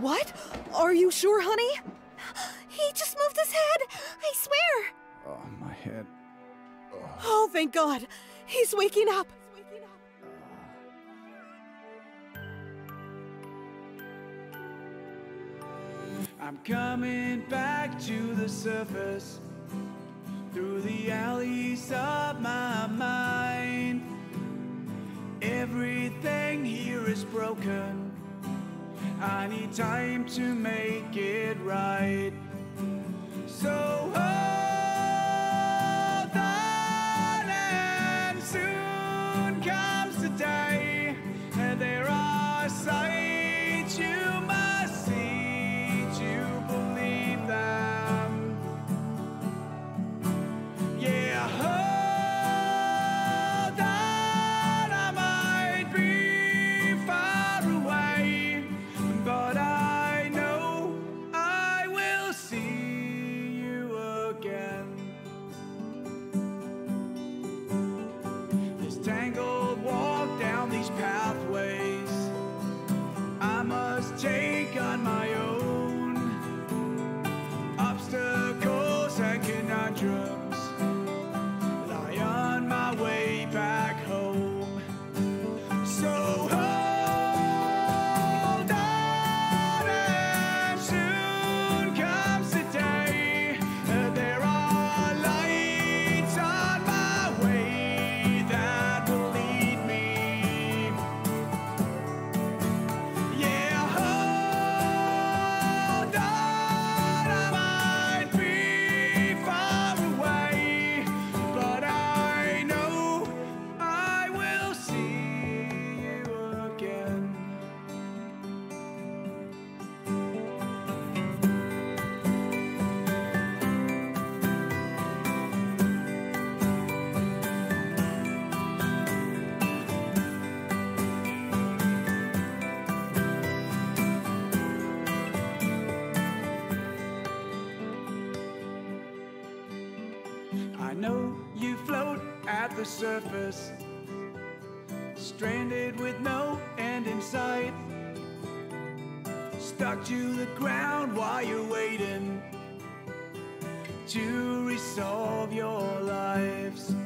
What? Are you sure, honey? He just moved his head, I swear. Oh, my head. Oh, oh thank God. He's waking up. He's waking up. I'm coming back to the surface, through the alleys of my mind. Everything here is broken. I need time to make it right. So hold on, and soon comes the day, and there are sights you must see to believe them. Yeah. The surface, stranded with no end in sight, stuck to the ground while you're waiting to resolve your lives.